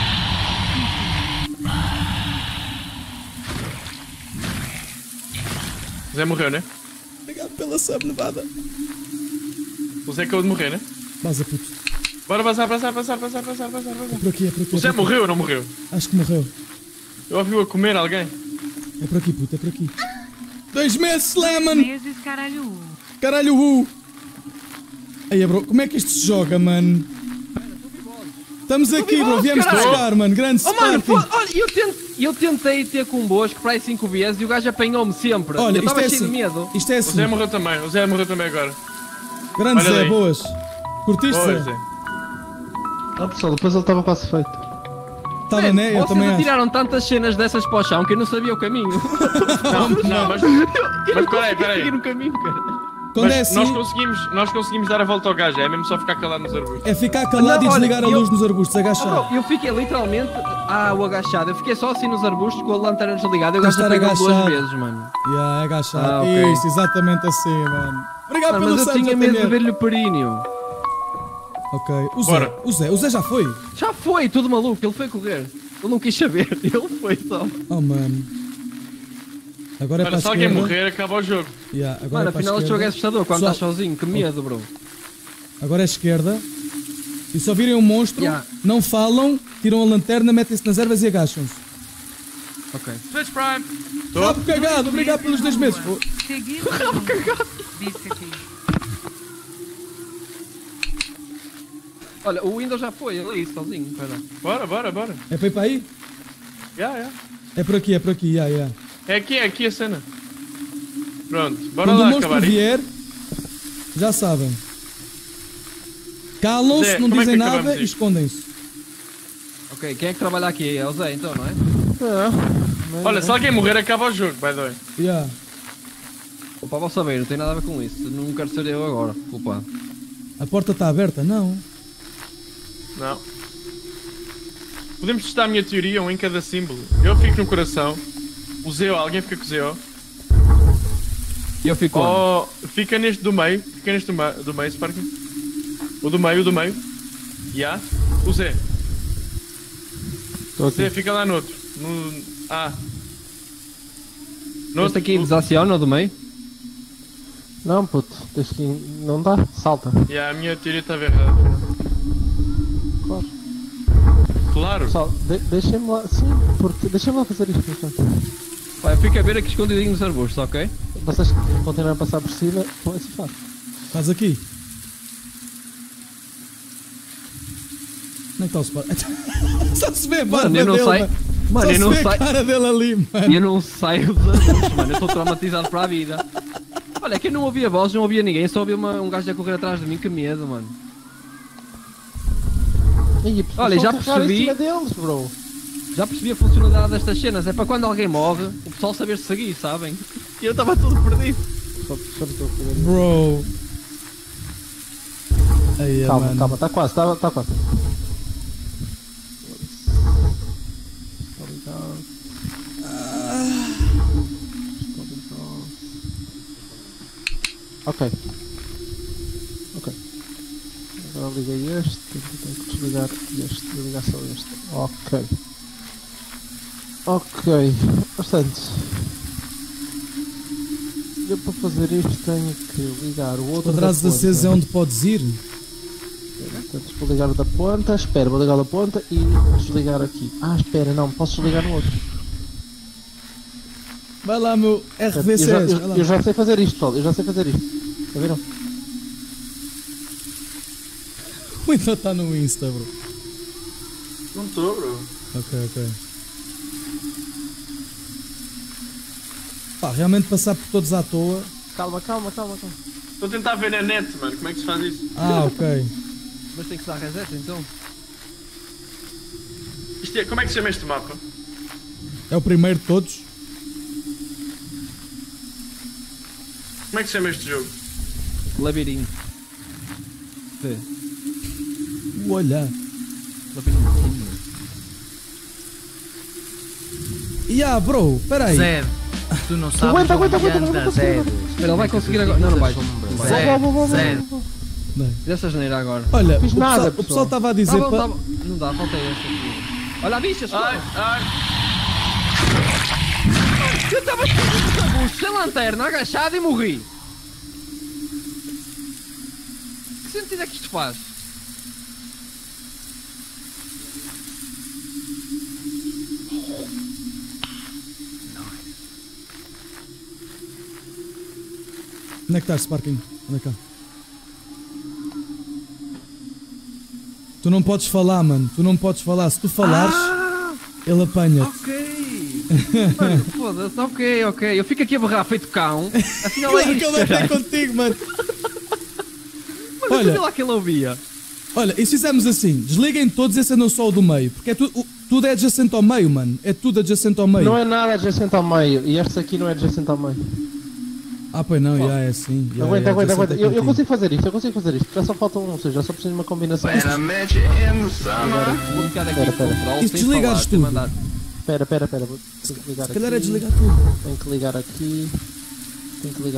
O Zé morreu, né? Obrigado pela sub, nevada. O Zé acabou de morrer, né? Vaza, puto. Bora vazar. É por aqui, é por aqui. O Zé morreu ou não morreu? Acho que morreu. Eu ouvi-o a comer alguém. É por aqui, puto, é por aqui. 2 meses, Slamman! 2 meses, caralho U. Caralho U. Aí, bro, como é que isto se joga, mano? Estamos aqui, bro, viemos-te buscar, mano. Grande Sparking. Olha, eu tentei ter convosco para aí 5 vezes e o gajo apanhou-me sempre. Olha, eu estava cheio de medo. Isto é assim. O Zé morreu também agora. Grande Zé, boas. Curtiste, Zé? Ah, pessoal, depois ele estava quase feito. Tá bem, né? Eu também acho. Vocês atiraram tantas cenas dessas para o chão que eu não sabia o caminho. Não, mas... Mas peraí. Seguir o caminho, cara. Mas é assim, nós conseguimos dar a volta ao gajo, é mesmo só ficar calado nos arbustos. É ficar calado e desligar a luz nos arbustos, agachado. Eu fiquei literalmente o agachado, eu fiquei só assim nos arbustos com a lanterna desligada, eu gastei duas vezes, mano. Yeah, agachado. Okay. Isso, exatamente assim, mano. Obrigado pelo sangue. Mas eu tinha medo de ver-lhe o períneo. Ok, o Zé já foi? Já foi, tudo maluco, ele foi correr. Ele não quis saber, ele foi só. Oh, mano. Agora mano, se alguém morrer, acaba o jogo. Yeah, agora mano, afinal este jogo é assustador quando estás sozinho, que medo, bro. Agora é esquerda. E só virem um monstro, não falam, tiram a lanterna, metem-se nas ervas e agacham-se. Ok. Twitch Prime! Rabo cagado, obrigado pelos 10 meses. Rabo cagado! Olha, o Windows já foi, ali sozinho. Pera. Bora. É para ir para aí? Yeah. É por aqui, yeah. É aqui a cena. Pronto, bora lá acabar. Quando o monstro vier, já sabem. Calam-se, não dizem nada e escondem-se. Ok, quem é que trabalha aqui? É o Zé então, não é? Olha, se alguém morrer acaba o jogo, by the way. Yeah. Opa, vou saber, não tem nada a ver com isso. Não quero ser eu agora, culpado. A porta está aberta? Não. Podemos testar a minha teoria, um em cada símbolo. Eu fico no coração. O Zeo, alguém fica com o Zeo? Eu fico fica neste do meio, do meio, Sparking. O do meio. Yeah. O Zé. O Zé fica lá no outro. No... No outro aqui desaciona o do meio? Não, puto. Tens que... Não dá, salta. A minha teoria estava errada. Claro. Pessoal, deixem-me lá... Sim, porque... Deixem-me lá fazer isto, portanto. Vai, fica a ver aqui escondidinho nos arbustos, ok? Vocês continuam a passar por cima, vão assistar. Estás aqui? Onde é que está o Spark? Só se vê, mano, eu não sei. Mano, eu não sei. Cara dele ali, mano. Eu não saio dos arbustos, mano, eu estou traumatizado para a vida. Olha, que eu não ouvia voz, não ouvia ninguém, só ouvia um gajo a correr atrás de mim, que medo, mano. Aí, olha, já percebi. Já percebi a funcionalidade destas cenas, é para quando alguém morre, o pessoal saber seguir, sabem? E eu estava todo perdido. Bro. Aí, calma, está quase. Ok. Agora liguei este, tenho que desligar este, vou ligar só este. Ok, bastante. Eu para fazer isto tenho que ligar o outro. Os quadrados acesos é onde podes ir? Portanto, vou ligar o da ponta, espera, vou ligar o da ponta e desligar aqui. Espera, não, posso desligar no outro. Vai lá, meu RVCS. Eu já sei fazer isto, pessoal, Está vendo? O Insta está no Insta, bro. Não estou, bro. Ok. Pá, realmente passar por todos à toa... Calma. Estou a tentar ver na net, mano, como é que se faz isso? Ok. Mas tem que dar reset, então. Isto é... Como é que se chama este mapa? É o primeiro de todos. Como é que se chama este jogo? Labirinto. Olha! Labirinto. Bro, peraí. Zé. Tu não sabes. Aguenta, Zé. Ele vai conseguir agora. Não vai. Zé. Deixa a geneira agora. Olha, não fiz nada. O pessoal estava a dizer. Não dá, falta esta. Olha a bicha, ai. Eu estava sem lanterna, agachado e morri. Que sentido é que isto faz? Onde é que estás, Sparking? Olha cá. Tu não podes falar, mano. Se tu falares, ele apanha-te. Ok. Mano, foda-se. Ok. Eu fico aqui a berrar feito cão. Afinal é isto, caralho. Ele vai ter contigo, mano. Mas olha lá que ele ouvia. Olha, e se fizermos assim, desliguem todos, esse é não só o do meio. Porque é tudo... Tudo é adjacente ao meio, mano. É tudo adjacente ao meio. Não é nada adjacente ao meio. E este aqui não é adjacente ao meio. Ah, pois não, já é assim. Aguenta. Eu consigo fazer isto, Já só falta um, ou seja, já só preciso de uma combinação. Espera, isto desligares tudo. Espera. Se calhar é desligar tudo. Tenho que ligar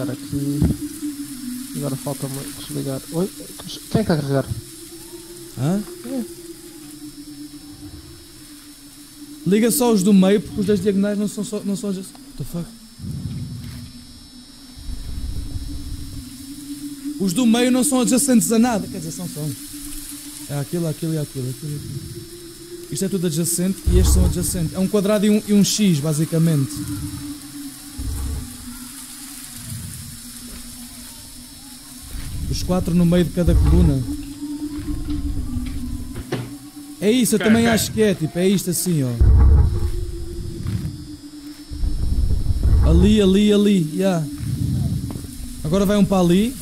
aqui. Agora falta-me desligar. Oi? Quem é que está a carregar? Hã? Liga só os do meio, porque os das diagonais não são só... What the fuck? Os do meio não são adjacentes a nada. Quer dizer, são. É aquilo. Isto é tudo adjacente e estes são adjacentes. É um quadrado e um X, basicamente. Os quatro no meio de cada coluna. É isso, eu também acho que é, tipo, é isto assim, ó. Ali, já. Yeah. Agora vai um para ali.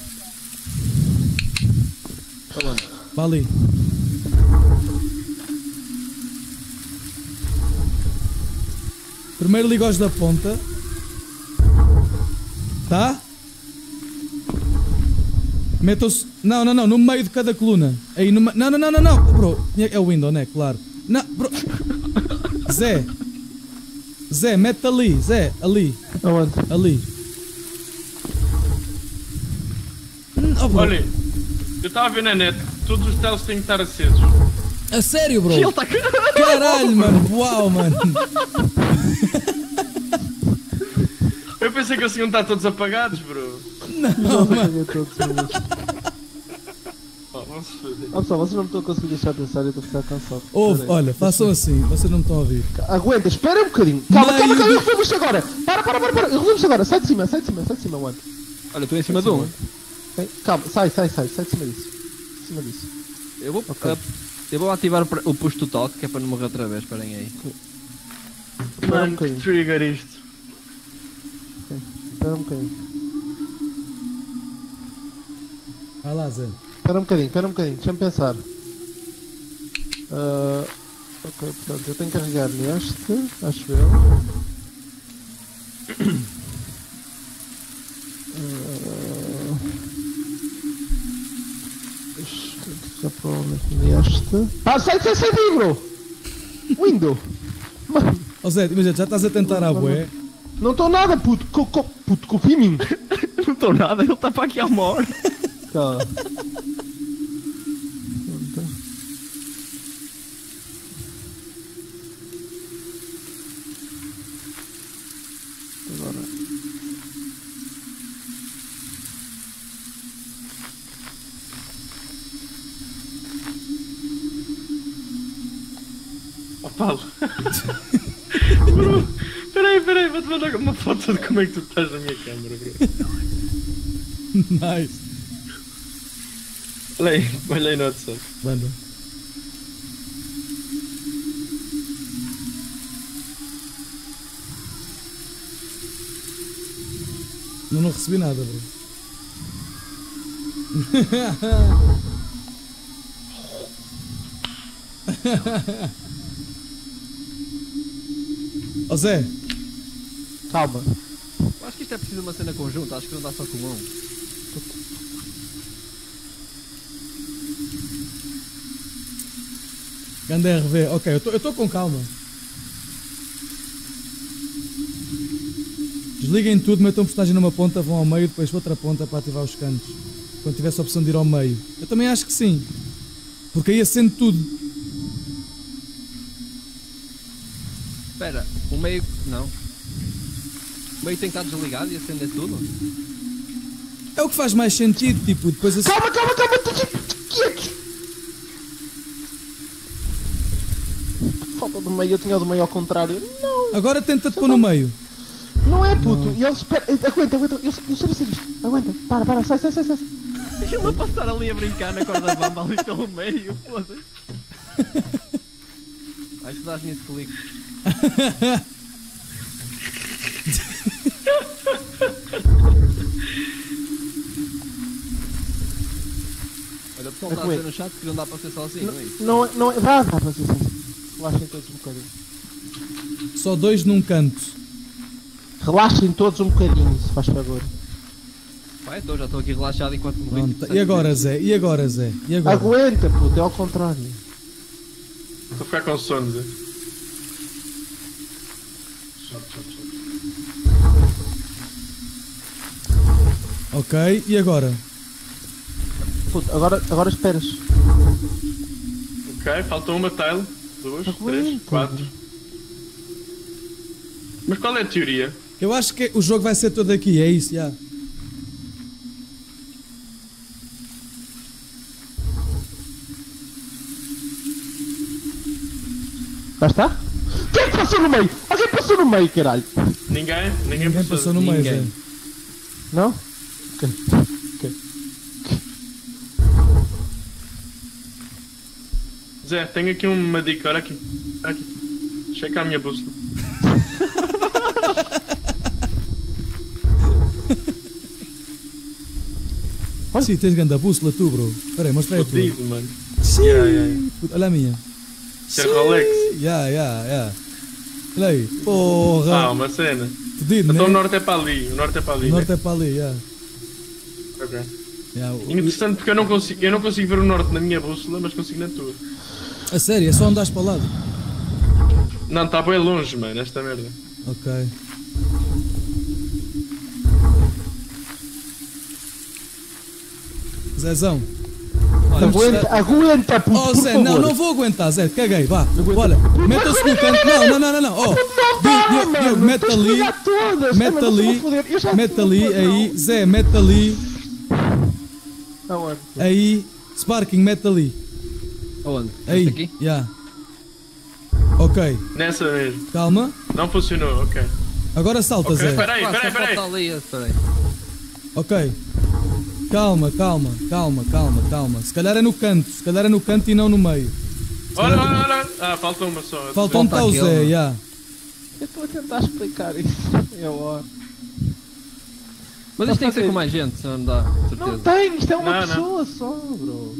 Para ali. Primeiro liga os da ponta. Tá? Metam-se... Não, no meio de cada coluna. Aí no meio... Não, bro. É o window, né? Claro. Não, bro. Zé, mete ali. Zé, ali. Aonde? Ali. Olha, eu estava a ver na net. Todos os teles têm que estar acesos. A sério, bro? Ele tá... Caralho, mano. Uau, mano. Eu pensei que eles iam estar todos apagados, bro. Não, mano. Olha pessoal, vocês não me estão a conseguir deixar pensar, eu estou a ficar cansado. Ouve, olha, façam assim, vocês não me estão a ouvir. Aguenta, espera um bocadinho. Calma, eu resolvo isto agora. Para, eu resolvo isto agora. Sai de cima, mano. Olha, estou em cima de um. Calma, sai de cima disso. Eu vou ativar o push to talk, que é para não morrer outra vez, esperem aí. Mano, que trigger isto. Espera um bocadinho. Vai lá, Zé. Espera um bocadinho, deixa-me pensar. Ok, portanto, eu tenho que carregar neste, acho eu. Deixa provavelmente neste. Sai daí, bro! Window! Mano! Oh, Zé, imagina, já estás a tentar a bué. Não estou nada, puto! Puto, confia em mim! Não estou nada, ele está para aqui há uma hora. Calma. Agora. Oh, Paulo. Peraí, vou-te mandar uma foto de como é que tu estás na minha câmera. Nice. Olha aí no WhatsApp. Manda. Não recebi nada, bro. Ó Zé. Calma. Eu acho que isto é preciso de uma cena conjunta, acho que não dá só com um. Ganda RV, ok, eu tô com calma. Desliguem tudo, metam postagem numa ponta, vão ao meio, depois outra ponta para ativar os cantos. Quando tivesse a opção de ir ao meio. Eu também acho que sim. Porque aí acende tudo. Espera, o meio... não. O meio tem que estar desligado e acender tudo? É o que faz mais sentido, tipo, depois assim... Calma! Falta do meio, eu tinha o do meio ao contrário. Não! Agora tenta-te pôr no meio. Não é, puto! E ele espera. Aguenta, eu sei fazer isto. Aguenta, para, sai. Ele a passar ali a brincar na corda bamba ali pelo meio, foda-se. Acho que dás nesse clique. Olha, o pessoal está a dizer no chat que não dá para ser sozinho, não é isso? Não, dá para ser sozinho. Relaxem todos um bocadinho. Só dois num canto. Relaxem todos um bocadinho, se faz favor. Vai, então já estou aqui relaxado enquanto morri. E agora, Zé? E agora, Zé? E agora? Aguenta, puto, é ao contrário. Estou a ficar com sono, Zé. Ok, e agora? Puto, agora esperas. Ok, falta uma tile. Duas, três, quatro. Mas qual é a teoria? Eu acho que o jogo vai ser todo aqui, é isso, já. Yeah. Já está? Quem é que passou no meio? Alguém passou no meio, caralho! Ninguém passou no meio, Zé. Não? Ok. Zé, tenho aqui uma dica, olha aqui. Checa a minha bússola. Sim, tens grande a bússola tu, bro. Espera aí, mostra aí a tua. Fodido, mano. Sim! Olha a minha. Isso é Rolex? Yeah. Olha aí, porra! Ah, uma cena. Pedido, então né? O norte é para ali. O norte é para ali, yeah. Ok. Yeah, interessante porque eu não consigo ver o norte na minha bússola, mas consigo na tua. A sério? É só andares para o lado? Não, está bem longe, mano, esta merda. Ok. Zezão. Aguenta, puto, oh, Zé, por favor. Não vou aguentar, Zé, caguei, vá, olha, meta-se no canto, não, oh, Diogo, mete ali, aí, Zé, mete ali, aí, Sparking, mete ali, aonde? Aí, aqui? Yeah. Ok, nessa vez, calma, não funcionou, ok, agora salta, okay, Zé, peraí, ok. Calma. Se calhar é no canto e não no meio. Olha. Ah, falta uma só. Falta o Zé, já. Eu estou a tentar explicar isso. Mas isto tem que ser com mais gente, se não dá, certeza. Não tem, isto é uma pessoa só, bro.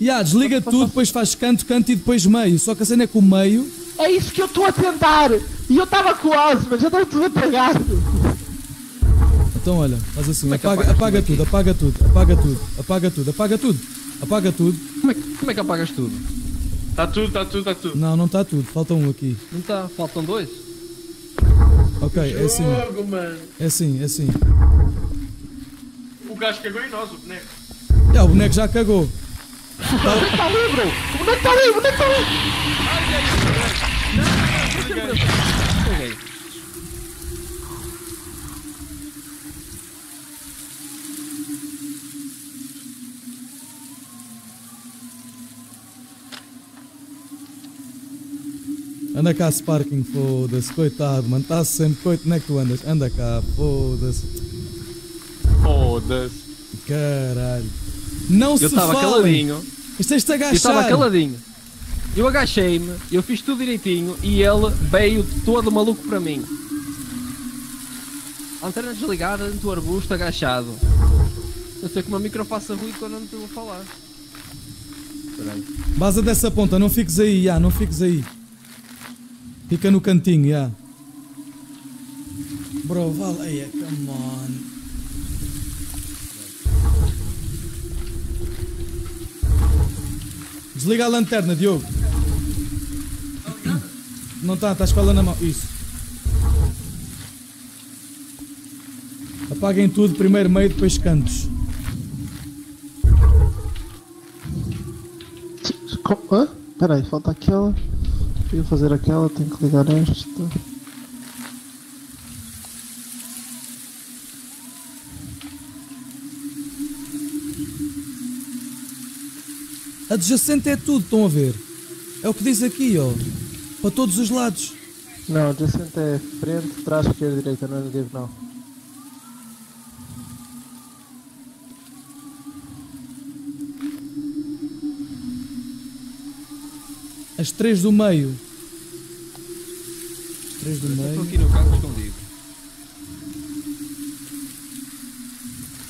Já, desliga tudo, depois faz canto e depois meio. Só que a cena é com o meio. É isso que eu estou a tentar. E eu estava quase, mas já estava tudo apagado. Então olha, faz assim, apaga tudo. Como é que apagas tudo? Está tudo. Não está tudo, falta um aqui. Não está, faltam dois. Ok, é assim. Jogo, mano. É assim. O gajo cagou em nós, o boneco. Já, o boneco já cagou. O boneco está ali, bro! Não. Anda cá, Sparking, foda-se, coitado, mano, estás sempre coitado, onde é que tu andas? Anda cá, foda-se. Caralho. Não se fala. Eu estava caladinho. Isto tens de agachar. Eu estava caladinho. Eu agachei-me, eu fiz tudo direitinho e ele veio todo maluco para mim. A antena desligada dentro do arbusto, agachado. Eu sei que o meu micro faça ruído quando eu não te vou falar. Baza dessa ponta, não fiques aí, já, não fiques aí. Fica no cantinho, já. Yeah. Bro, valeia, come on. Desliga a lanterna, Diogo. Não está, estás com ela na mão. Isso. Apaguem tudo, primeiro meio, depois cantos. Hã? Espera aí, falta aquela. Eu vou fazer aquela, tenho que ligar esta. Adjacente é tudo, estão a ver? É o que diz aqui, ó. Para todos os lados. Não, adjacente é frente, trás, esquerda, direita, não é negativo, não. As três do meio. As três do meio. Estou aqui no carro escondido.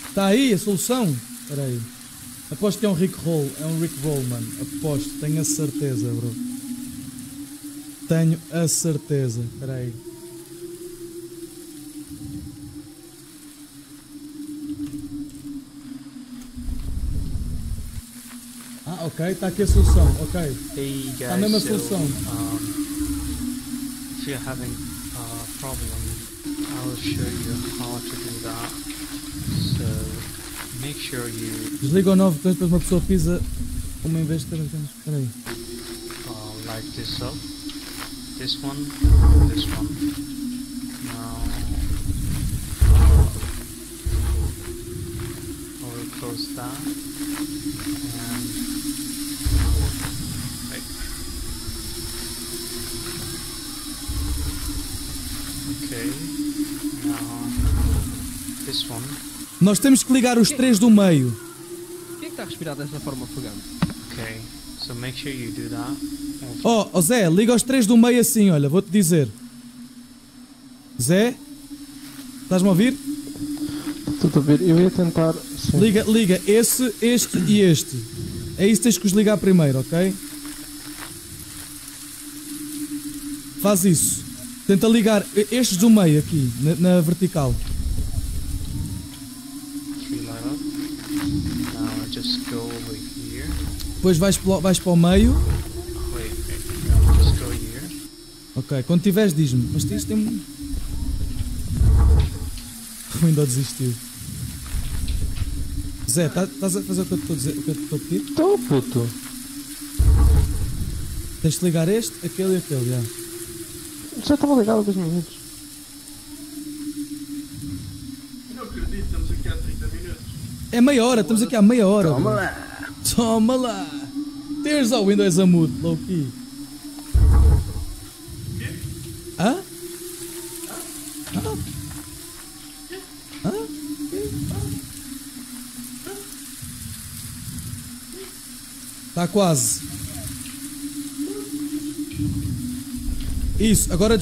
Está aí a solução? Espera aí. Aposto que é um Rickroll, mano. Aposto, tenho a certeza, bro. Tenho a certeza. Espera aí. Ah, ok, está aqui a solução, ok. Está a mesma solução. If you're having a problem, I'll show you how to do that. So make sure you. Desliga o 9, depois uma pessoa pisa uma em vez de ter. Espera aí. Like this up. This one, this one. Now I will close that and right. Okay. Now this one. Nós temos que ligar os três do meio. Quem é que está a respirar dessa forma afogante? Okay. So make sure you do that. Oh, Zé, liga aos três do meio assim, olha, vou-te dizer. Zé? Estás-me a ouvir? Estou-te a ouvir, eu ia tentar... Sim. Liga, esse, este e este. É isso que tens que os ligar primeiro, ok? Faz isso. Tenta ligar estes do meio aqui, na vertical. Depois vais para o meio. Ok, quando tiveres diz-me, mas isto tem... ainda desistiu. Zé, estás a fazer o que eu te estou a pedir? Estou, puto. Tens de ligar este, aquele e aquele, já. Já estava ligado há 2 minutos. Não acredito, estamos aqui há 30 minutos. É meia hora, estamos aqui há meia hora. Toma bro. Lá. Toma lá. There's a Windows a mood, low key. Hã? Hã? Tá quase. Isso, agora...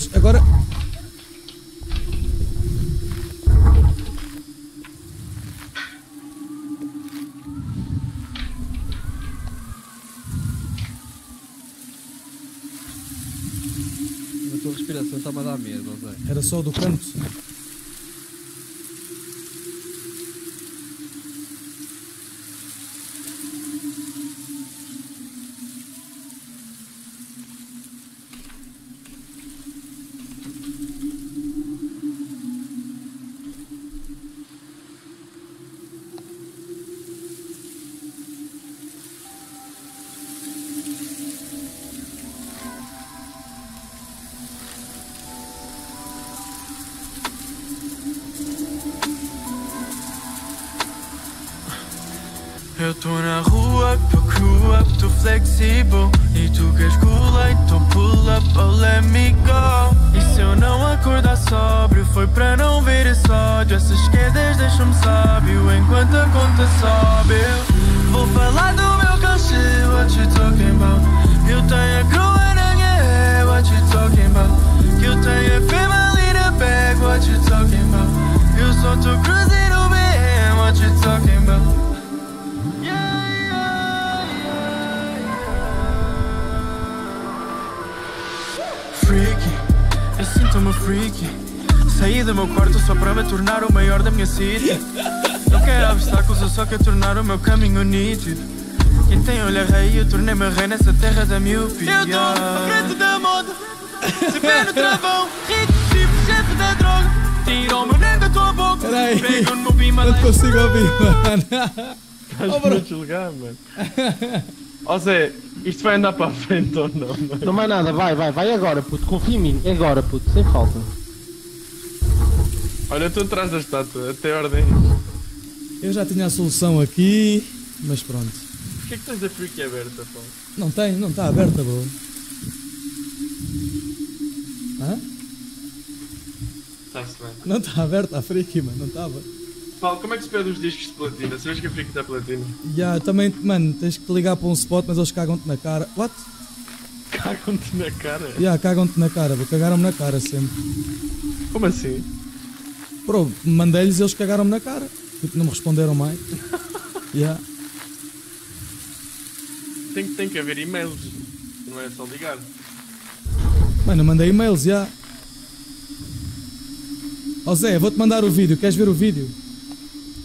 Estava a dar medo, Zé. Era só do canto. Eu tô na rua, pro crew up, tô flexível. E tu queres cool, então pull up, oh let me go. E se eu não acordar sóbrio, foi pra não ver esse ódio. Essas quedas deixam-me sábio, enquanto a conta sobe. Eu vou falar do meu cachê, what you talking about? Eu tenho a crua na minha head, what you talking about? Eu tenho a family in a bag, what you talking about? Eu só tô cruzando no BM, what you talking about? Eu sinto-me freaky. Saí do meu quarto só para me tornar o maior da minha city. Não quero obstáculos, eu só quero tornar o meu caminho nítido. Quem tem olho a rei, eu tornei-me rei nessa terra da miopia. Eu tô à frente da moda, se vê no travão. Rico, tipo, chefe da droga. Tirou-me nem da tua boca. Pegam no bima. Não consigo ouvir, mano. Estás muito desligado, mano. Ó Zé, isto vai andar para a frente ou não? Não vai nada, vai agora, puto, confia em mim, agora, puto, sem falta. Olha, eu estou atrás da estátua, até ordem. Eu já tinha a solução aqui, mas pronto. Porquê que tens a freak aberta, pô? Não tem, não está aberta, bro. Hã? Está-se bem. Não está aberta a freak, mano, não estava. Paulo, como é que se pede os discos de platina? Sabes que eu fico da platina? Já, também, mano, tens que te ligar para um spot, mas eles cagam-te na cara. What? Cagam-te na cara? Já, cagam-te na cara, cagaram-me na cara sempre. Como assim? Bro, mandei-lhes e eles cagaram-me na cara. Tipo, não me responderam mais. Já. tem que haver e-mails, não é só ligar. Mano, eu mandei e-mails já. Ó Zé, vou-te mandar o vídeo, queres ver o vídeo?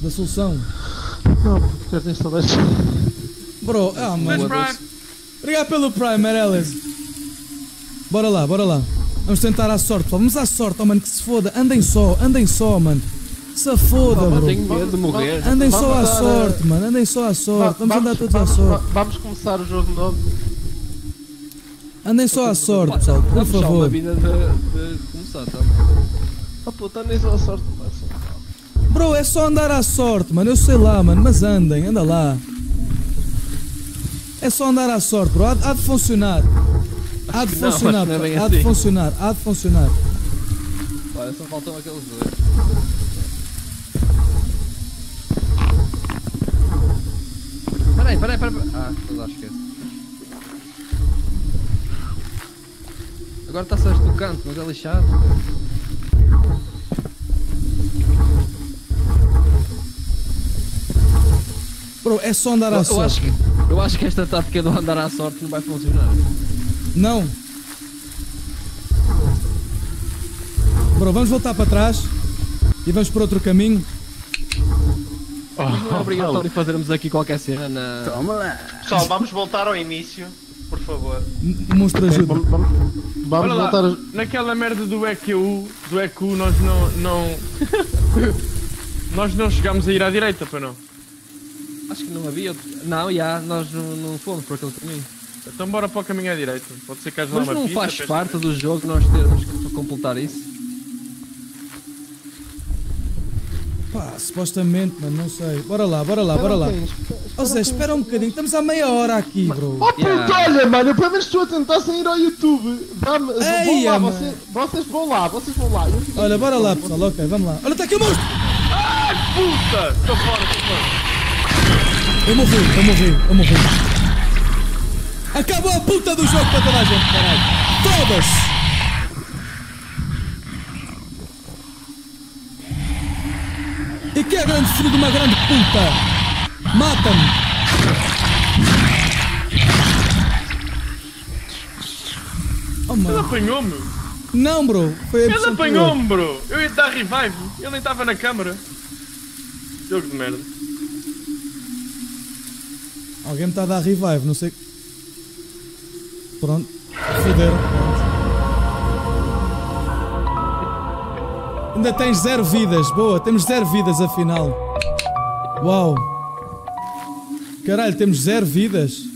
Da solução? Não, porque já tens saudades. Bro, ah mano. Obrigado pelo Prime, Mereles. Bora lá, bora lá. Vamos tentar à sorte, pessoal. Vamos à sorte, oh mano, que se foda. Andem só, mano. Se foda, bro. Tenho medo de morrer. Andem só à sorte, mano. Andem só à sorte. Vamos andar todos à sorte. Vamos começar o jogo novo. Andem só à sorte, pessoal, por favor. A vida de começar, tá? Ah puta, andem só à sorte, mano. Bro, é só andar à sorte, mano. Eu sei lá, mano, mas andem, anda lá. É só andar à sorte, bro. Há de funcionar. Há de funcionar, não, é há assim. De funcionar, há de funcionar. Olha, só faltam aqueles dois. Peraí. Ah, mas acho que é. Agora está certo do canto, mas é lixado. Bro, é só andar à sorte. Eu acho que esta tática do andar à sorte não vai funcionar. Não. Bro, vamos voltar para trás e vamos por outro caminho. Não é obrigatório fazermos aqui qualquer cena na... Toma lá. Pessoal, vamos voltar ao início, por favor. Mostra ajuda. Vamos voltar... Naquela merda do EQ nós não... Nós não chegámos a ir à direita, para não? Acho que não havia... Não, já, nós não fomos por aquele caminho. Então bora para o caminho à direita, pode ser que haja uma pista. Mas não faz parte do jogo nós termos que completar isso? Pá, supostamente, mas não sei. Bora lá. Ou seja, espera um bocadinho, estamos há meia hora aqui, bro. Oh puta, olha, mano, eu pelo menos estou a tentar sair ao YouTube. Vocês vão lá. Olha, bora lá, pessoal, ok, vamos lá. Olha, está aqui o monstro! Ai, puta! Estou fora. Eu morri. Acabou a puta do jogo para toda a gente, caralho! Todas! E que é grande filho de uma grande puta! Mata-me! Oh, ele apanhou-me! Não, bro! Foi ele apanhou-me, bro! Eu ia estar revive! Ele nem estava na câmara! Jogo de merda! Alguém me está a dar revive, não sei... Pronto, fuderam. Ainda tens 0 vidas, boa, temos 0 vidas afinal. Uau! Caralho, temos 0 vidas.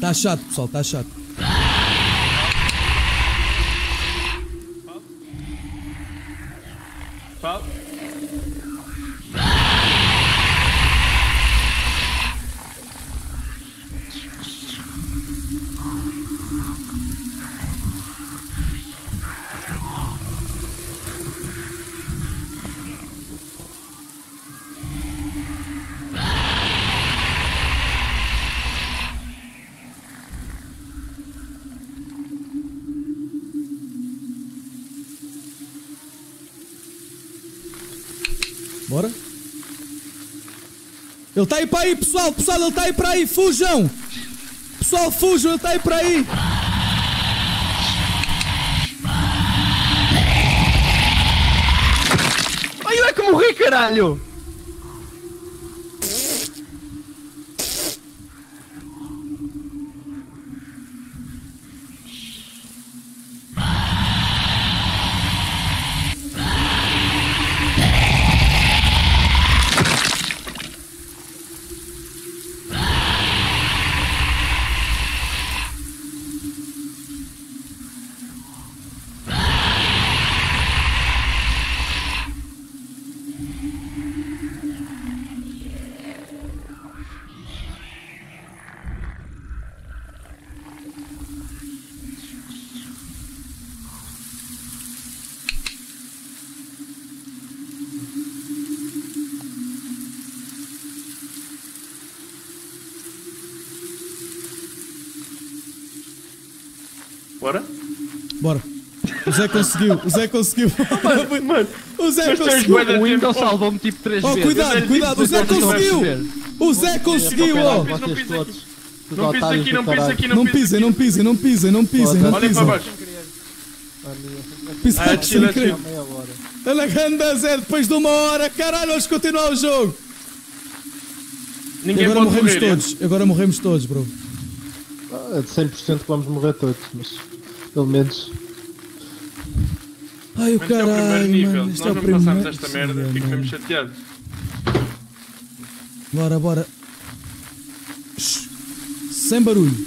Tá chato, pessoal, tá chato. Fala. Bora. Ele tá aí para aí, pessoal, ele tá aí para aí, fujam! Pessoal, fujam, ele tá aí para aí! Ai, eu é que morri, caralho! Bora? Bora. O Zé conseguiu, o Zé conseguiu. Mano, o Zé conseguiu. O Windows salvou-me tipo 3 vezes. Oh, cuidado, cuidado, o Zé conseguiu. O Zé conseguiu, ó. Não pisem aqui, não pisem aqui, não pisem. Não pisem, não pisem, não pisem, não pisem. Olhem para baixo. Pisar sem querer. Olha a grande Zé, depois de uma hora, caralho, vamos continuar o jogo. Ninguém agora morremos morrer, todos, é? Agora morremos todos, bro. É de 100% que vamos morrer todos, mas pelo menos... Ai o caralho, é o primeiro nível, se nós não passarmos esta merda, fico mesmo chateado. Bora, bora. Shhh. Sem barulho.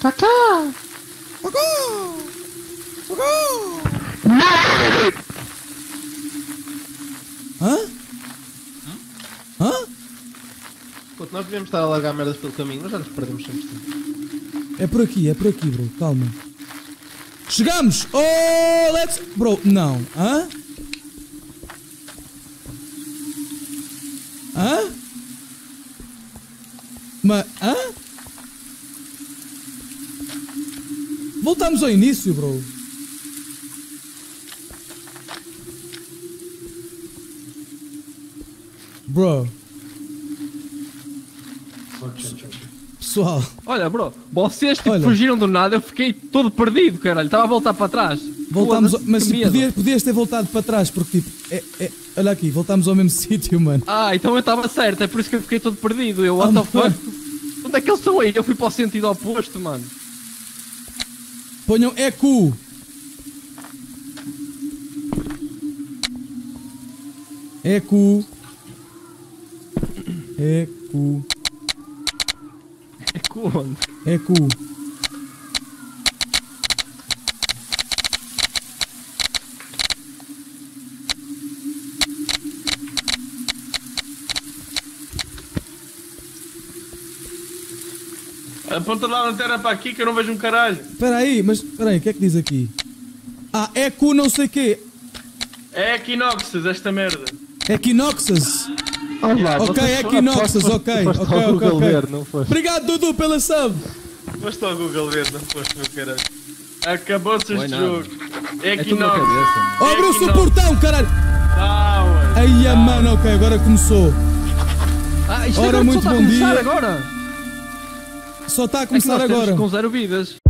Cacá! Cacá! Cacá! Hã? Hã? Pronto, nós devíamos estar a largar merdas pelo caminho, mas já nos perdemos sempre. É por aqui, bro, calma. Chegamos! Oh, let's... Bro, não, hã? Hã? Mas, hã? Voltamos ao início, bro. Bro. Pessoal. Olha, bro, vocês tipo, olha, fugiram do nada, eu fiquei todo perdido, caralho. Estava a voltar para trás. Voltamos, mas podias ter voltado para trás, porque tipo, olha aqui, voltámos ao mesmo sítio, mano. Ah, então eu estava certo, é por isso que eu fiquei todo perdido. Eu, what the fuck? Onde é que eles estão aí? Eu fui para o sentido oposto, mano. Ponham eco. Eco. Eco. Eco onde? Eco. Aponta lá a lanterna para aqui que eu não vejo um caralho. Peraí, mas peraí, o que é que diz aqui? Ah, eco não sei o quê. É equinoxes esta merda. Equinoxes? Olá, ok, é Equinoxes, ok. Foste okay, ao Google okay. Ver, não foste. Obrigado, Dudu, pela sub. Foste ao Google ver, não foste, meu caralho. Acabou-se este jogo. Equinoxes. Abriu-se o portão, caralho. Ah, ué. Aí, mano, ok, agora começou. Ah, isto é muito bom dia. Agora. Só está a começar agora. Com 0 vidas.